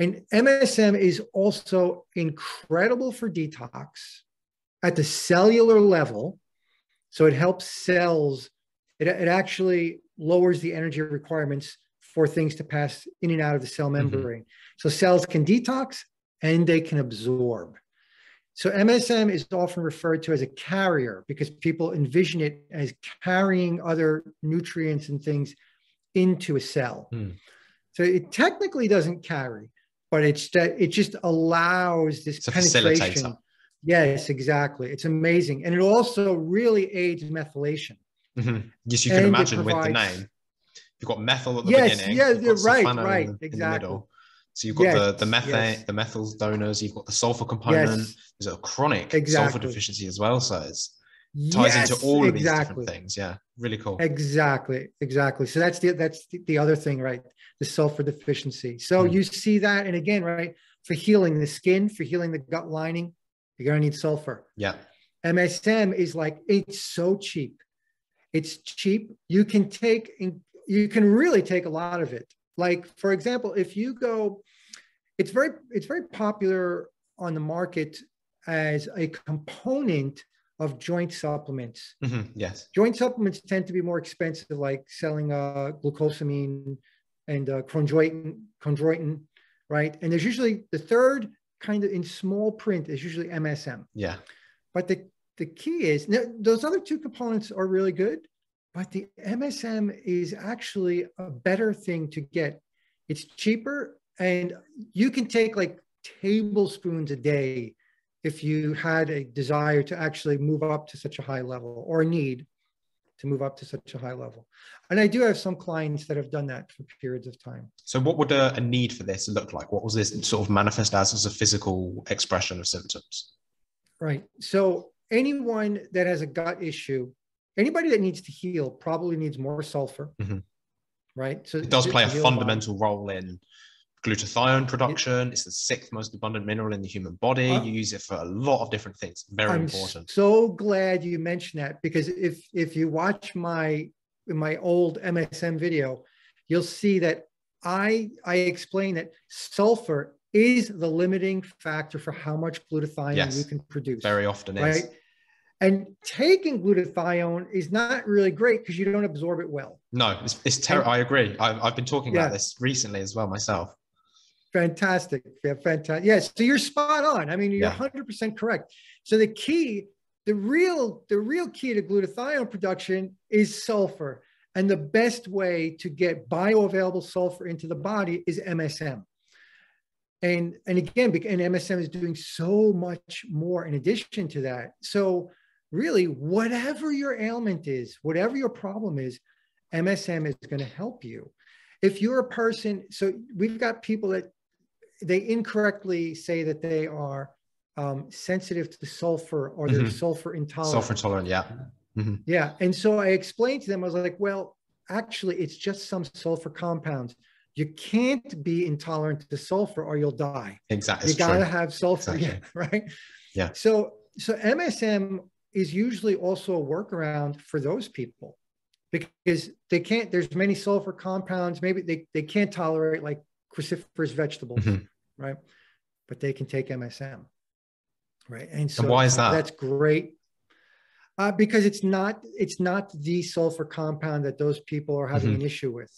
And MSM is also incredible for detox at the cellular level. So it helps cells. It actually lowers the energy requirements for things to pass in and out of the cell membrane. So cells can detox and they can absorb. So MSM is often referred to as a carrier because people envision it as carrying other nutrients and things into a cell. So it technically doesn't carry, but it just allows this penetration. Facilitator. Yes, exactly. It's amazing. And it also really aids methylation. Yes, you can imagine with the name. You've got methyl at the beginning. Yes, right, exactly. So you've got the methane, the methyl donors, you've got the sulfur component. There's a chronic sulfur deficiency as well. So it ties into all of these different things. Yeah, really cool. Exactly. So that's the other thing, right? The sulfur deficiency. So you see that. And again, right, for healing the skin, for healing the gut lining, you're going to need sulfur. Yeah. MSM is like, it's so cheap. It's cheap. You can take... You can really take a lot of it. Like, for example, if you go, it's very popular on the market as a component of joint supplements. Yes. Joint supplements tend to be more expensive, like selling glucosamine and chondroitin, right? And there's usually the third kind of in small print is usually MSM. Yeah. But the key is, now, those other two components are really good. But the MSM is actually a better thing to get. It's cheaper, and you can take like tablespoons a day if you had a desire to actually move up to such a high level, or a need to move up to such a high level. And I do have some clients that have done that for periods of time. So what would a need for this look like? What was this sort of manifest as a physical expression of symptoms? Right. So anyone that has a gut issue, anybody that needs to heal probably needs more sulfur, right? So it does play a fundamental role in glutathione production. It's the sixth most abundant mineral in the human body. You use it for a lot of different things. Very important. So glad you mentioned that, because if you watch my old MSM video, you'll see that I explain that sulfur is the limiting factor for how much glutathione you can produce. Very often is. And taking glutathione is not really great because you don't absorb it well. No, it's terrible. I agree. I've been talking about this recently as well myself. Fantastic. Yeah, fantastic. Yes. So you're spot on. I mean, you're 100% correct. So the key, the real key to glutathione production is sulfur. And the best way to get bioavailable sulfur into the body is MSM. And again, and MSM is doing so much more in addition to that. So really, whatever your ailment is, whatever your problem is, MSM is going to help you. If you're a person, so we've got people that they incorrectly say that they are sensitive to sulfur, or they're sulfur intolerant. Sulfur intolerant, yeah. Yeah. And so I explained to them, I was like, well, actually, it's just some sulfur compounds. You can't be intolerant to sulfur or you'll die. Exactly. You got to have sulfur, exactly. Yeah, right? Yeah. So MSM is usually also a workaround for those people because they can't, there's many sulfur compounds, maybe they can't tolerate like cruciferous vegetables, mm-hmm. right? But they can take MSM, right? And so, and why is that? That's great. Because it's not the sulfur compound that those people are having mm-hmm. an issue with.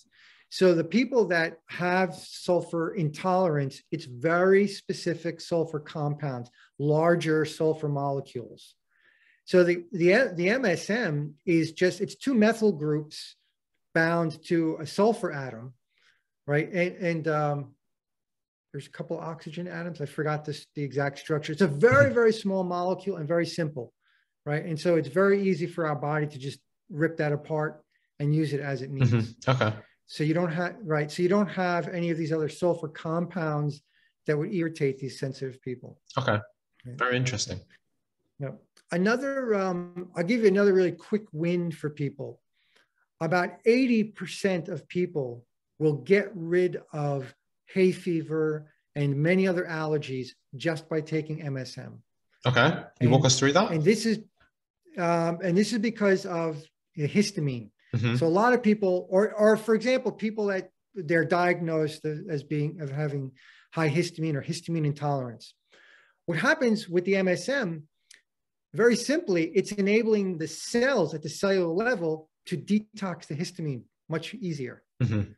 So the people that have sulfur intolerance, it's very specific sulfur compounds, larger sulfur molecules. So the MSM is just, it's two methyl groups bound to a sulfur atom, right? And there's a couple oxygen atoms. I forgot the exact structure. It's a very, very small molecule and very simple, right? And so it's very easy for our body to just rip that apart and use it as it needs. Mm-hmm. Okay. So you don't have, right. So you don't have any of these other sulfur compounds that would irritate these sensitive people. Okay. Very interesting. Yeah. Another, I'll give you another really quick win for people. About 80% of people will get rid of hay fever and many other allergies just by taking MSM. Okay. Can you walk us through that? And this is because of histamine. Mm-hmm. So a lot of people, or for example, people that they're diagnosed as having high histamine or histamine intolerance. What happens with the MSM, very simply, it's enabling the cells at the cellular level to detox the histamine much easier. Mm-hmm.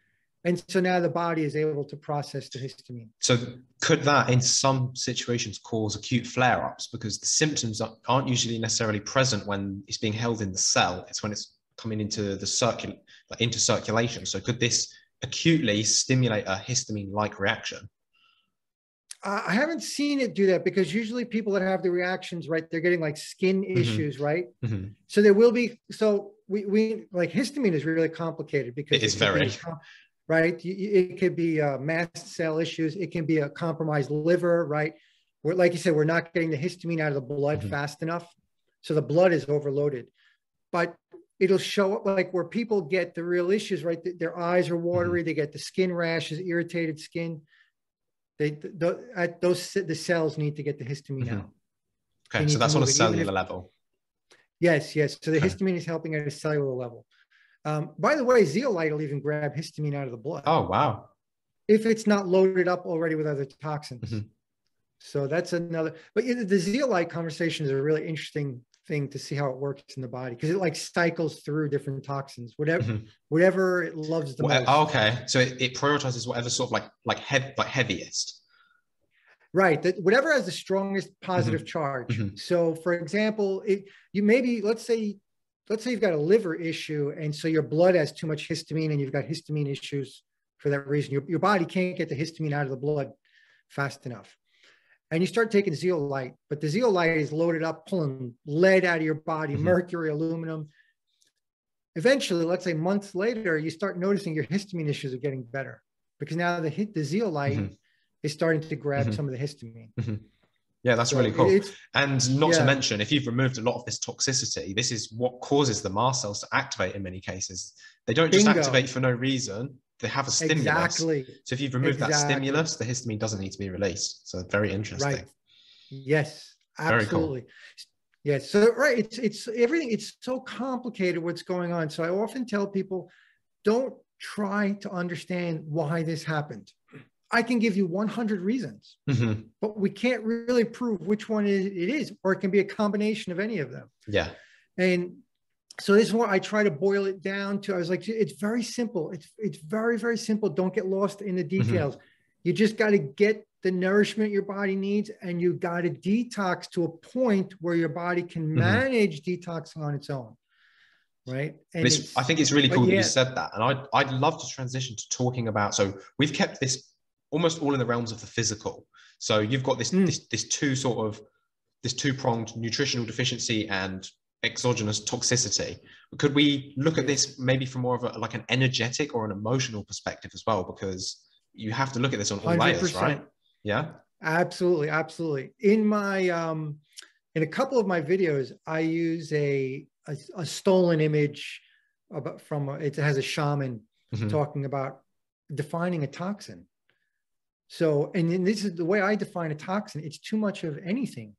And so now the body is able to process the histamine. So could that in some situations cause acute flare-ups because the symptoms aren't usually necessarily present when it's being held in the cell. It's when it's coming into the circulation. So could this acutely stimulate a histamine-like reaction? I haven't seen it do that because usually people that have the reactions, right, they're getting like skin mm-hmm. issues, right? Mm-hmm. So there will be, so we like histamine is really complicated because it's very, right? It could be mast cell issues. It can be a compromised liver, right? We're, like you said, we're not getting the histamine out of the blood mm-hmm. fast enough. So the blood is overloaded, but it'll show up like where people get the real issues, right? Their eyes are watery. Mm-hmm. They get the skin rashes, irritated skin. The cells need to get the histamine mm-hmm. out. Okay, so that's on a cellular level. Yes. So the histamine is helping at a cellular level. By the way, zeolite will even grab histamine out of the blood. Oh, wow. If it's not loaded up already with other toxins. Mm-hmm. So that's another, but the zeolite conversation is a really interesting thing to see how it works in the body because it like cycles through different toxins, whatever mm-hmm. whatever it loves the most. Okay, so it prioritizes whatever sort of like heaviest, right? That whatever has the strongest positive mm-hmm. charge. Mm-hmm. So for example, let's say you've got a liver issue and so your blood has too much histamine and you've got histamine issues for that reason. Your body can't get the histamine out of the blood fast enough. And you start taking zeolite, but the zeolite is loaded up, pulling lead out of your body, mm-hmm. mercury, aluminum. Eventually, let's say months later, you start noticing your histamine issues are getting better because now the zeolite mm-hmm. is starting to grab mm-hmm. some of the histamine. Mm-hmm. Yeah, that's so really cool. And not to mention, if you've removed a lot of this toxicity, this is what causes the mast cells to activate in many cases. They don't just activate for no reason. They have a stimulus. Exactly. So if you've removed that stimulus, the histamine doesn't need to be released. So very interesting. Right. Yes, absolutely. Very cool. Yes. So, right. It's everything. It's so complicated what's going on. So I often tell people, don't try to understand why this happened. I can give you 100 reasons, mm-hmm. but we can't really prove which one it is, or it can be a combination of any of them. Yeah. And so this is what I try to boil it down to. I was like, it's very simple. It's very, very simple. Don't get lost in the details. Mm-hmm. You just got to get the nourishment your body needs and you got to detox to a point where your body can manage mm-hmm. detoxing on its own. Right. And I think it's really cool that you said that. And I'd love to transition to talking about, so we've kept this almost all in the realms of the physical. So you've got this two-pronged nutritional deficiency and exogenous toxicity. Could we look at this maybe from more of a, like an energetic or an emotional perspective as well? Because you have to look at this on all 100%. Layers, right? Yeah, absolutely. Absolutely. In my, in a couple of my videos, I use a stolen image about, it has a shaman mm-hmm. talking about defining a toxin. So, and then this is the way I define a toxin. It's too much of anything,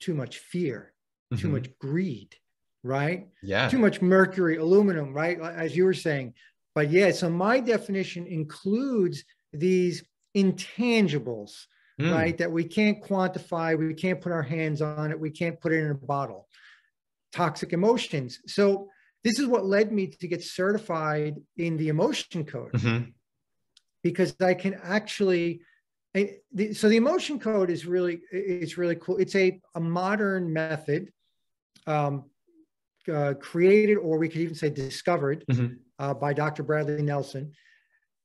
too much fear, mm-hmm. too much greed, right? Yeah. Too much mercury, aluminum, right? As you were saying. But yeah, so my definition includes these intangibles, right? That we can't quantify. We can't put our hands on it. We can't put it in a bottle. Toxic emotions. So this is what led me to get certified in the Emotion Code. Mm-hmm. Because I can actually, so the Emotion Code is really, it's really cool. It's a modern method created, or we could even say discovered, mm-hmm. By Dr. Bradley Nelson.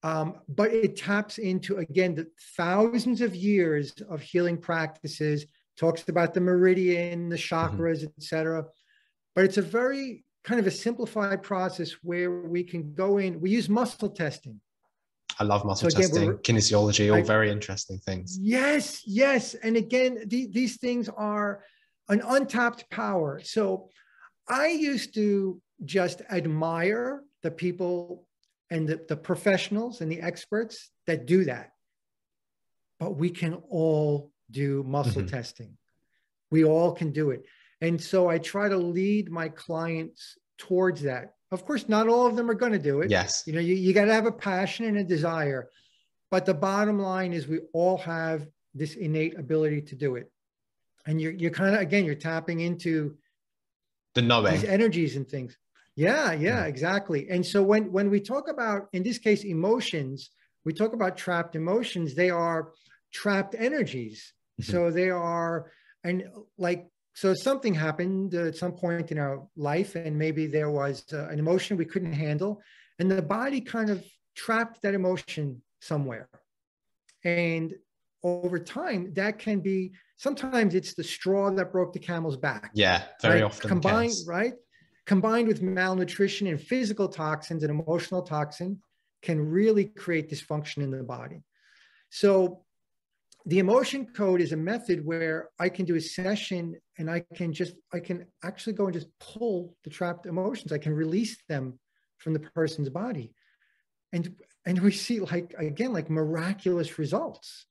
But it taps into, again, the thousands of years of healing practices, talks about the meridian, the chakras, mm-hmm. et cetera. But it's a very kind of a simplified process where we can go in, we use muscle testing. I love muscle testing, kinesiology, all very interesting things. Yes, yes. And again, these things are an untapped power. So I used to just admire the people and the professionals and the experts that do that. But we can all do muscle mm-hmm. testing. We all can do it. And so I try to lead my clients towards that. Of course, not all of them are going to do it. Yes. You know, you got to have a passion and a desire. But the bottom line is we all have this innate ability to do it. And you're kind of, again, you're tapping into the knowing, these energies and things. Yeah, yeah, exactly. And so when we talk about, in this case, emotions, we talk about trapped emotions. They are trapped energies. Mm-hmm. So they are, and like, so something happened at some point in our life, and maybe there was an emotion we couldn't handle, and the body kind of trapped that emotion somewhere. And over time, that can be, sometimes it's the straw that broke the camel's back. Yeah, very often. Combined, right? Combined with malnutrition and physical toxins and emotional toxin can really create dysfunction in the body. So the Emotion Code is a method where I can do a session and I can actually go and just pull the trapped emotions. I can release them from the person's body. And we see, like, again, like miraculous results.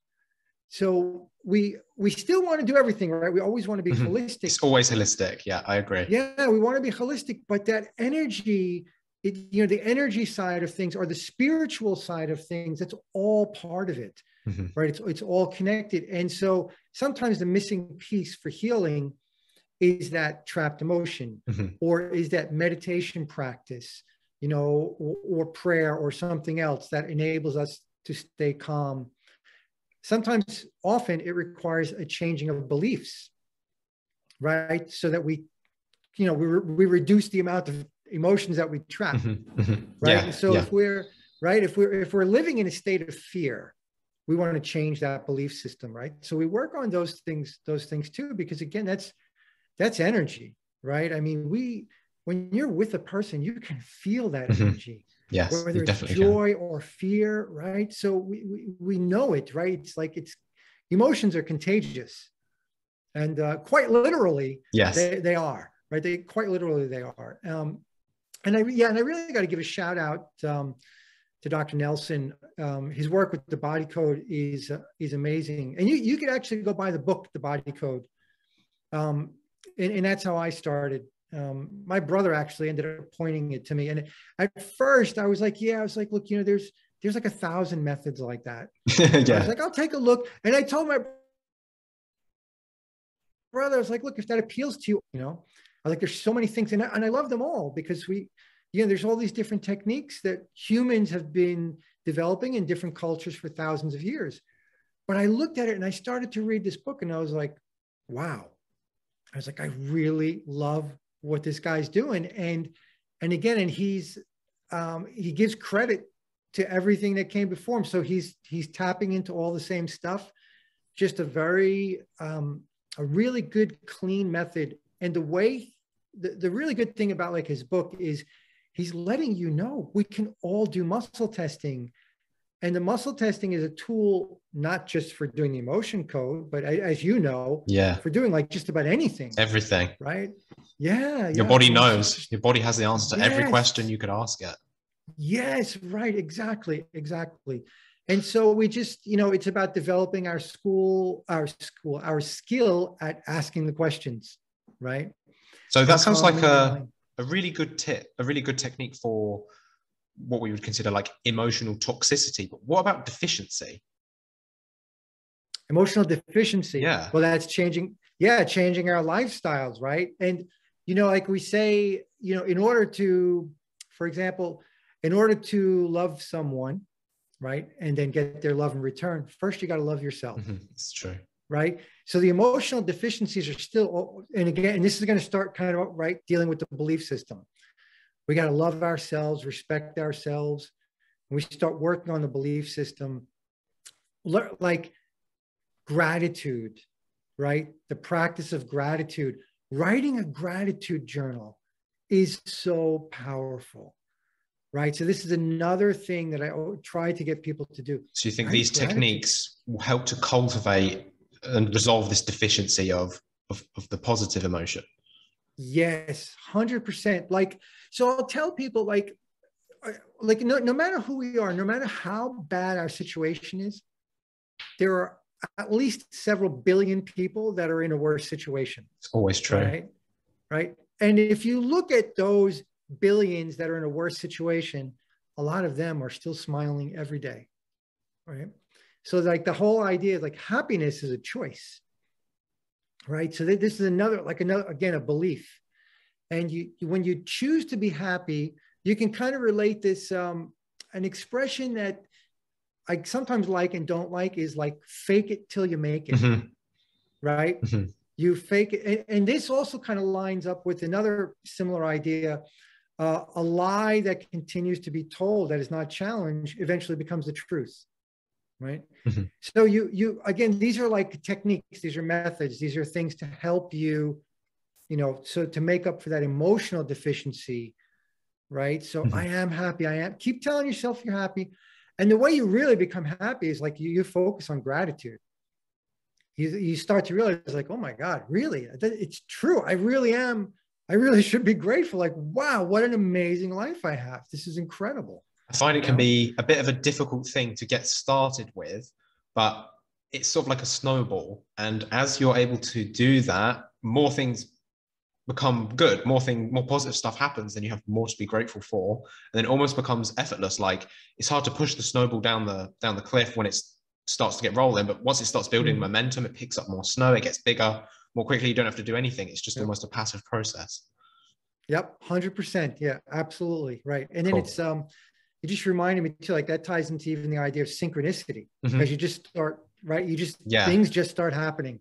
So we still want to do everything, right? We always want to be mm-hmm. holistic. It's always holistic. Yeah, I agree. Yeah, we want to be holistic, but that energy, the energy side of things or the spiritual side of things, that's all part of it, mm-hmm. right? It's all connected. And so sometimes the missing piece for healing is that trapped emotion mm-hmm. or is that meditation practice, or prayer or something else that enables us to stay calm. Sometimes, often it requires a changing of beliefs, right? So that we reduce the amount of emotions that we trap, mm-hmm, mm-hmm. right? Yeah, so yeah. If we're living in a state of fear, we want to change that belief system, right? So we work on those things too, because again, that's energy, right? I mean, when you're with a person, you can feel that mm-hmm. energy, yes, whether it's joy or fear, right? So we know it, right? It's like emotions are contagious, and quite literally, yes, they are, right? They are. And I really got to give a shout out to Dr. Nelson. His work with the Body Code is amazing. And you could actually go buy the book, The Body Code. And that's how I started. My brother actually ended up pointing it to me. And at first I was like, look, there's like 1,000 methods like that. Yeah. I was like, I'll take a look. And I told my brother, I was like, look, if that appeals to you, I was like, there's so many things, and I love them all, because there's all these different techniques that humans have been developing in different cultures for thousands of years. But I looked at it and I started to read this book, and I was like, wow. I was like, I really love what this guy's doing. And again, he's, he gives credit to everything that came before him. So he's tapping into all the same stuff, just a really good, clean method. And the way, the really good thing about like his book is he's letting you know we can all do muscle testing. And the muscle testing is a tool, not just for doing the Emotion Code, but as you know, yeah, for doing like just about anything. Everything. Right? Yeah. Your body knows. Your body has the answer to every question you could ask it. Yes, right. Exactly. And so we just, you know, it's about developing our skill at asking the questions, right? So that sounds like a really good tip, a really good technique for what we would consider like emotional toxicity. But what about deficiency? Emotional deficiency. Yeah. Well, that's changing our lifestyles, right? And, you know, like we say, you know, in order to, for example, in order to love someone, right, and then get their love in return, first you got to love yourself. Mm-hmm. It's true, right? So the emotional deficiencies are still, and again, this is going to start kind of right dealing with the belief system. We got to love ourselves, respect ourselves. And we start working on the belief system, like gratitude, right? The practice of gratitude, writing a gratitude journal is so powerful. Right. So this is another thing that I try to get people to do. So you think these techniques will help to cultivate and resolve this deficiency of the positive emotion? Yes, 100%. Like, so I'll tell people like no matter who we are, no matter how bad our situation is, there are at least several billion people that are in a worse situation. It's always true. Right. And if you look at those billions that are in a worse situation, a lot of them are still smiling every day, right? So like the whole idea is like happiness is a choice, right? So this is another, again, a belief. And when you choose to be happy, you can kind of relate this, an expression that I sometimes like and don't like is like, fake it till you make it, mm-hmm. right? Mm-hmm. You fake it. And this also kind of lines up with another similar idea. A lie that continues to be told that is not challenged eventually becomes the truth, right? Mm-hmm. So you again, these are like techniques, these are methods, these are things to help you, you know, so to make up for that emotional deficiency, right? So mm-hmm. I am happy, keep telling yourself you're happy. And the way you really become happy is like you focus on gratitude. You start to realize like, oh my God, really? It's true. I really am. I really should be grateful. Like, wow, what an amazing life I have. This is incredible. I find it can be a bit of a difficult thing to get started with, but it's sort of like a snowball. And as you're able to do that, more things become good, more positive stuff happens, and you have more to be grateful for. And then it almost becomes effortless. Like it's hard to push the snowball down the cliff when it starts to get rolling. But once it starts building mm-hmm. momentum, it picks up more snow, it gets bigger more quickly. You don't have to do anything. It's just almost a passive process. Yep. 100%. Yeah, absolutely. Right. And then it's, it just reminded me too, like that ties into even the idea of synchronicity because mm-hmm. you just start, right. You just, things just start happening.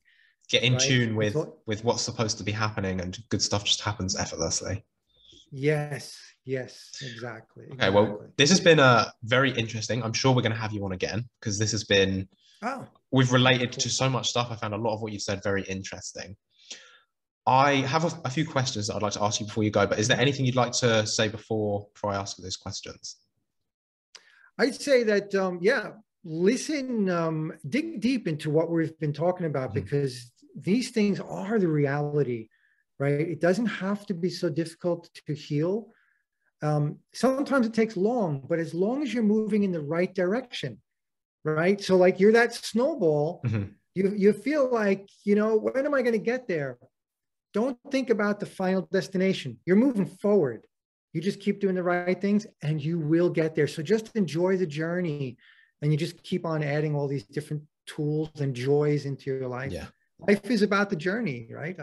Get in tune with what's supposed to be happening, and good stuff just happens effortlessly. Yes, exactly. Okay. Well, this has been very interesting. I'm sure we're going to have you on again because this has been, we've related to so much stuff. I found a lot of what you've said very interesting. I have a few questions that I'd like to ask you before you go, but is there anything you'd like to say before I ask you those questions? I'd say that, listen, dig deep into what we've been talking about mm-hmm. because these things are the reality, right? It doesn't have to be so difficult to heal. Sometimes it takes long, but as long as you're moving in the right direction, right? So like you're that snowball, mm-hmm. you feel like, you know, when am I going to get there? Don't think about the final destination. You're moving forward. You just keep doing the right things and you will get there. So just enjoy the journey and you just keep on adding all these different tools and joys into your life. Yeah. Life is about the journey, right?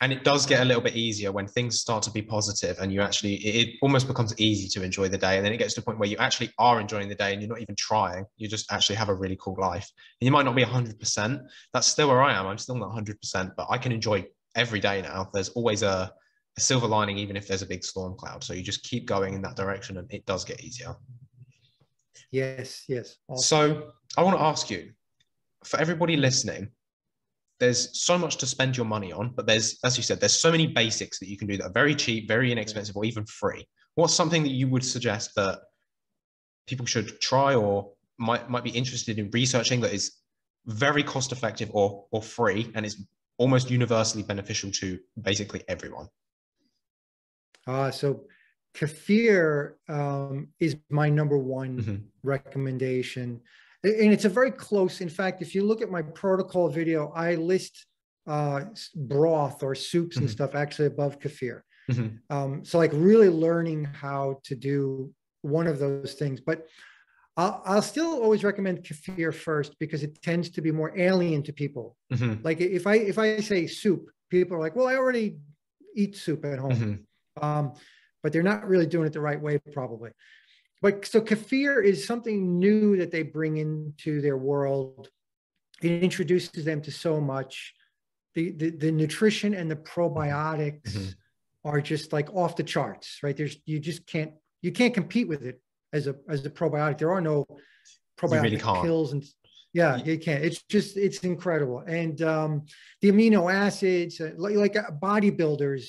And it does get a little bit easier when things start to be positive and you actually, it almost becomes easy to enjoy the day. And then it gets to a point where you actually are enjoying the day and you're not even trying. You just actually have a really cool life. And you might not be 100%. That's still where I am. I'm still not 100%, but I can enjoy every day now. There's always a silver lining, even if there's a big storm cloud. So you just keep going in that direction and it does get easier. Yes. Awesome. So I want to ask you, for everybody listening, there's so much to spend your money on, but there's, as you said, there's so many basics that you can do that are very cheap, very inexpensive, or even free. What's something that you would suggest that people should try or might be interested in researching that is very cost-effective or free and is almost universally beneficial to basically everyone? So Kefir is my number one recommendation. And it's a very close, in fact, if you look at my protocol video, I list broth or soups and stuff actually above kefir. So like really learning how to do one of those things. But I'll still always recommend kefir first because it tends to be more alien to people. Like if I say soup, people are like, well, I already eat soup at home. But they're not really doing it the right way probably. But so kefir is something new that they bring into their world. It introduces them to so much. The nutrition and the probiotics are just like off the charts, right? You can't compete with it as a probiotic. There are no probiotic pills and you can't. It's incredible. And the amino acids, like bodybuilders,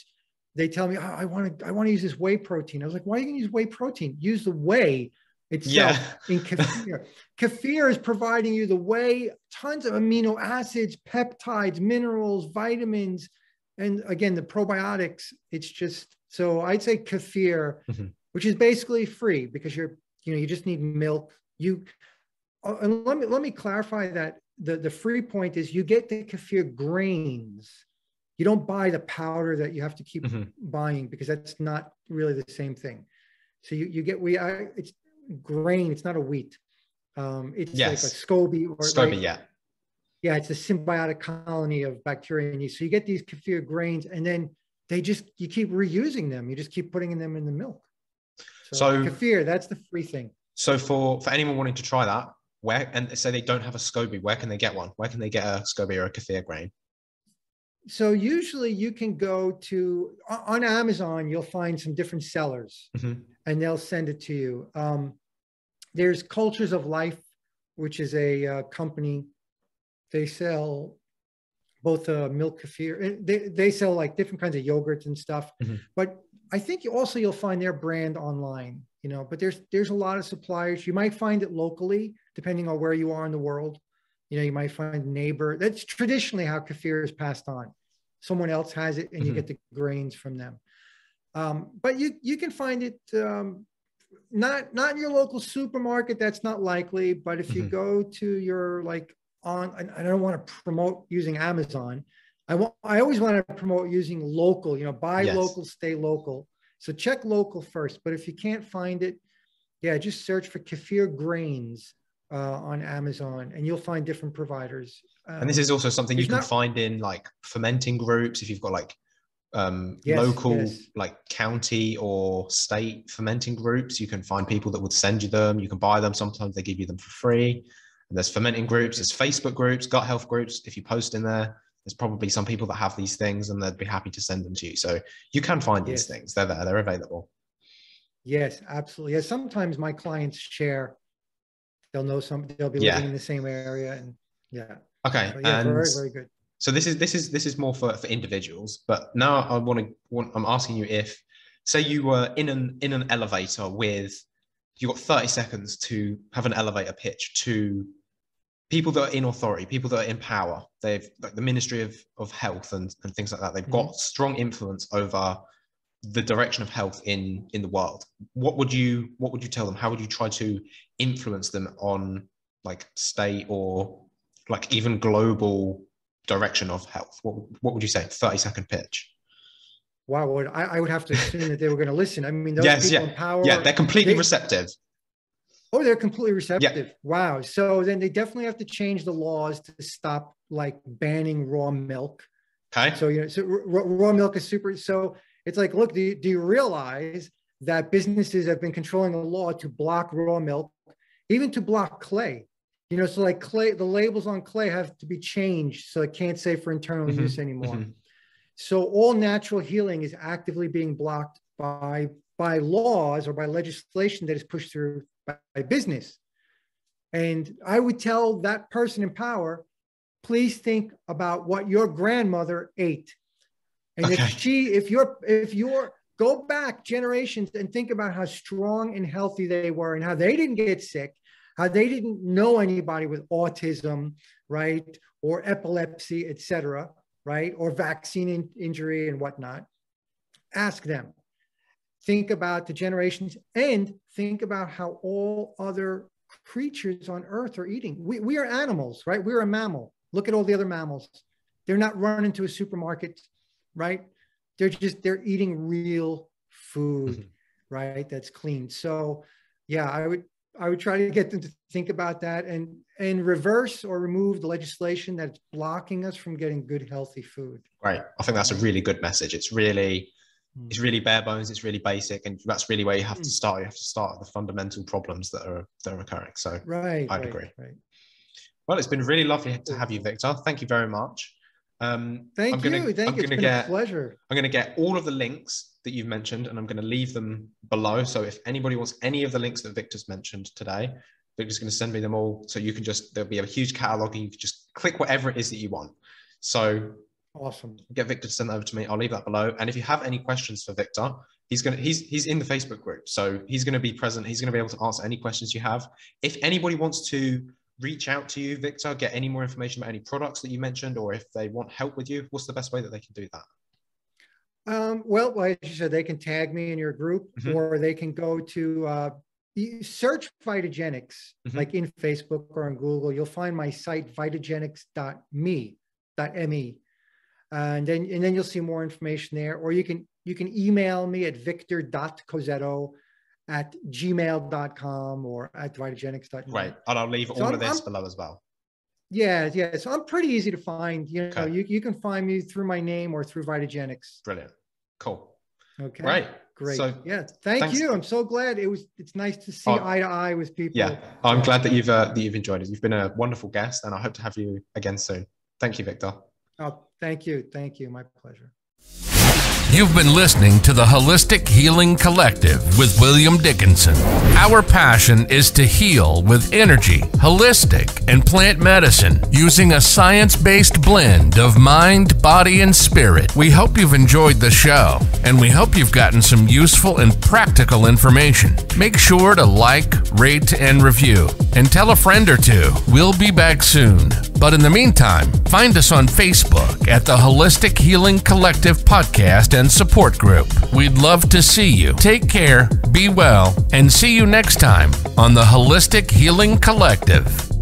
they tell me, oh, I want to use this whey protein. I was like, why are you going to use whey protein? Use the whey itself in kefir. Kefir is providing you the whey, tons of amino acids, peptides, minerals, vitamins, and again, the probiotics. It's just, so I'd say kefir, which is basically free because you just need milk. And let me clarify that the free point is you get the kefir grains. You don't buy the powder that you have to keep buying because that's not really the same thing. So it's grain. It's not a wheat. It's like a SCOBY. Yeah, it's a symbiotic colony of bacteria and yeast. So you get these kefir grains and then you keep reusing them. You just keep putting them in the milk. So kefir, that's the free thing. So for anyone wanting to try that, say they don't have a SCOBY, where can they get one? Where can they get a SCOBY or a kefir grain? So usually you can go to, on Amazon, you'll find some different sellers and they'll send it to you. There's Cultures of Life, which is a company. They sell both milk kefir. They sell like different kinds of yogurts and stuff. But I think you'll find their brand online, but there's a lot of suppliers. You might find it locally, depending on where you are in the world. You might find neighbor. That's traditionally how kefir is passed on. Someone else has it and you get the grains from them. But you can find it not in your local supermarket. That's not likely. But if you go to your I don't want to promote using Amazon. I always want to promote using local, buy local, stay local. So check local first. But if you can't find it, just search for kefir grains on Amazon, and you'll find different providers. And this is also something you can find in like fermenting groups. If you've got local, like county or state fermenting groups, you can find people that would send you them. You can buy them. Sometimes they give you them for free. And there's fermenting groups, there's Facebook groups, gut health groups. If you post in there, there's probably some people that have these things and they'd be happy to send them to you. So you can find these things. They're there, they're available. Yes, absolutely. Sometimes my clients share. They'll know they'll be living in the same area, and okay. So, very, very good. So this is more for individuals, but now I'm asking you, if say you were in an elevator you got 30 seconds to have an elevator pitch to people that are in authority, people that are in power. They've like the Ministry of Health and things like that. They've got strong influence over the direction of health in the world. What would you tell them? How would you try to influence them on like state or like even global direction of health? What would you say? 30-second pitch. Wow. Well, I would have to assume that they were going to listen. I mean, those people in power. Yeah. They're completely receptive. Oh, they're completely receptive. Yeah. Wow. So then they definitely have to change the laws to stop like banning raw milk. Okay. So, raw milk is super. So, it's like, look, do you realize that businesses have been controlling a law to block raw milk, even to block clay? So like clay, the labels on clay have to be changed so it can't say for internal use anymore. So all natural healing is actively being blocked by laws or by legislation that is pushed through by business. And I would tell that person in power, please think about what your grandmother ate. And if you're go back generations and think about how strong and healthy they were and how they didn't get sick, how they didn't know anybody with autism, right? Or epilepsy, etc., right? Or vaccine injury and whatnot. Ask them. think about the generations, and think about how all other creatures on Earth are eating. We are animals, right? We're a mammal. Look at all the other mammals. They're not running to a supermarket, right? They're eating real food, right? That's clean. So yeah, I would try to get them to think about that and reverse or remove the legislation that's blocking us from getting good, healthy food. Right. I think that's a really good message. It's really bare bones. It's really basic. And that's really where you have to start. You have to start at the fundamental problems that are occurring. So I'd agree. Right. Well, it's been really lovely to have you, Victor. Thank you very much. Thank you. It's been a pleasure. I'm going to get all of the links that you've mentioned, and I'm going to leave them below. So if anybody wants any of the links that Victor's mentioned today, Victor's going to send me them all. So you can just, there'll be a huge catalog and you can just click whatever it is that you want. So awesome. Get Victor to send that over to me. I'll leave that below. And if you have any questions for Victor, he's in the Facebook group. So he's going to be present. He's going to be able to answer any questions you have. If anybody wants to reach out to you, Victor, get any more information about any products that you mentioned, or if they want help with you, what's the best way that they can do that? Well, as you said, they can tag me in your group, or they can go to search Vitagenics, like in Facebook or on Google. You'll find my site, vitagenics.me. And then you'll see more information there. Or you can email me at victor.cozzetto@gmail.com or at vitagenics.me. Right. And I'll leave all of this below as well. Yeah. So I'm pretty easy to find. You can find me through my name or through Vitagenics. Brilliant. Cool. Okay. Great. So, yeah. Thanks. I'm so glad. It's nice to see eye to eye with people. Yeah. I'm glad that you've enjoyed it. You've been a wonderful guest, and I hope to have you again soon. Thank you, Victor. Oh, thank you. Thank you. My pleasure. You've been listening to the Holistic Healing Collective with William Dickinson. Our passion is to heal with energy, holistic, and plant medicine using a science-based blend of mind, body, and spirit. We hope you've enjoyed the show, and we hope you've gotten some useful and practical information. Make sure to like, rate, and review, and tell a friend or two. We'll be back soon. But in the meantime, find us on Facebook at the Holistic Healing Collective Podcast and Support Group. We'd love to see you. Take care, be well, and see you next time on the Holistic Healing Collective.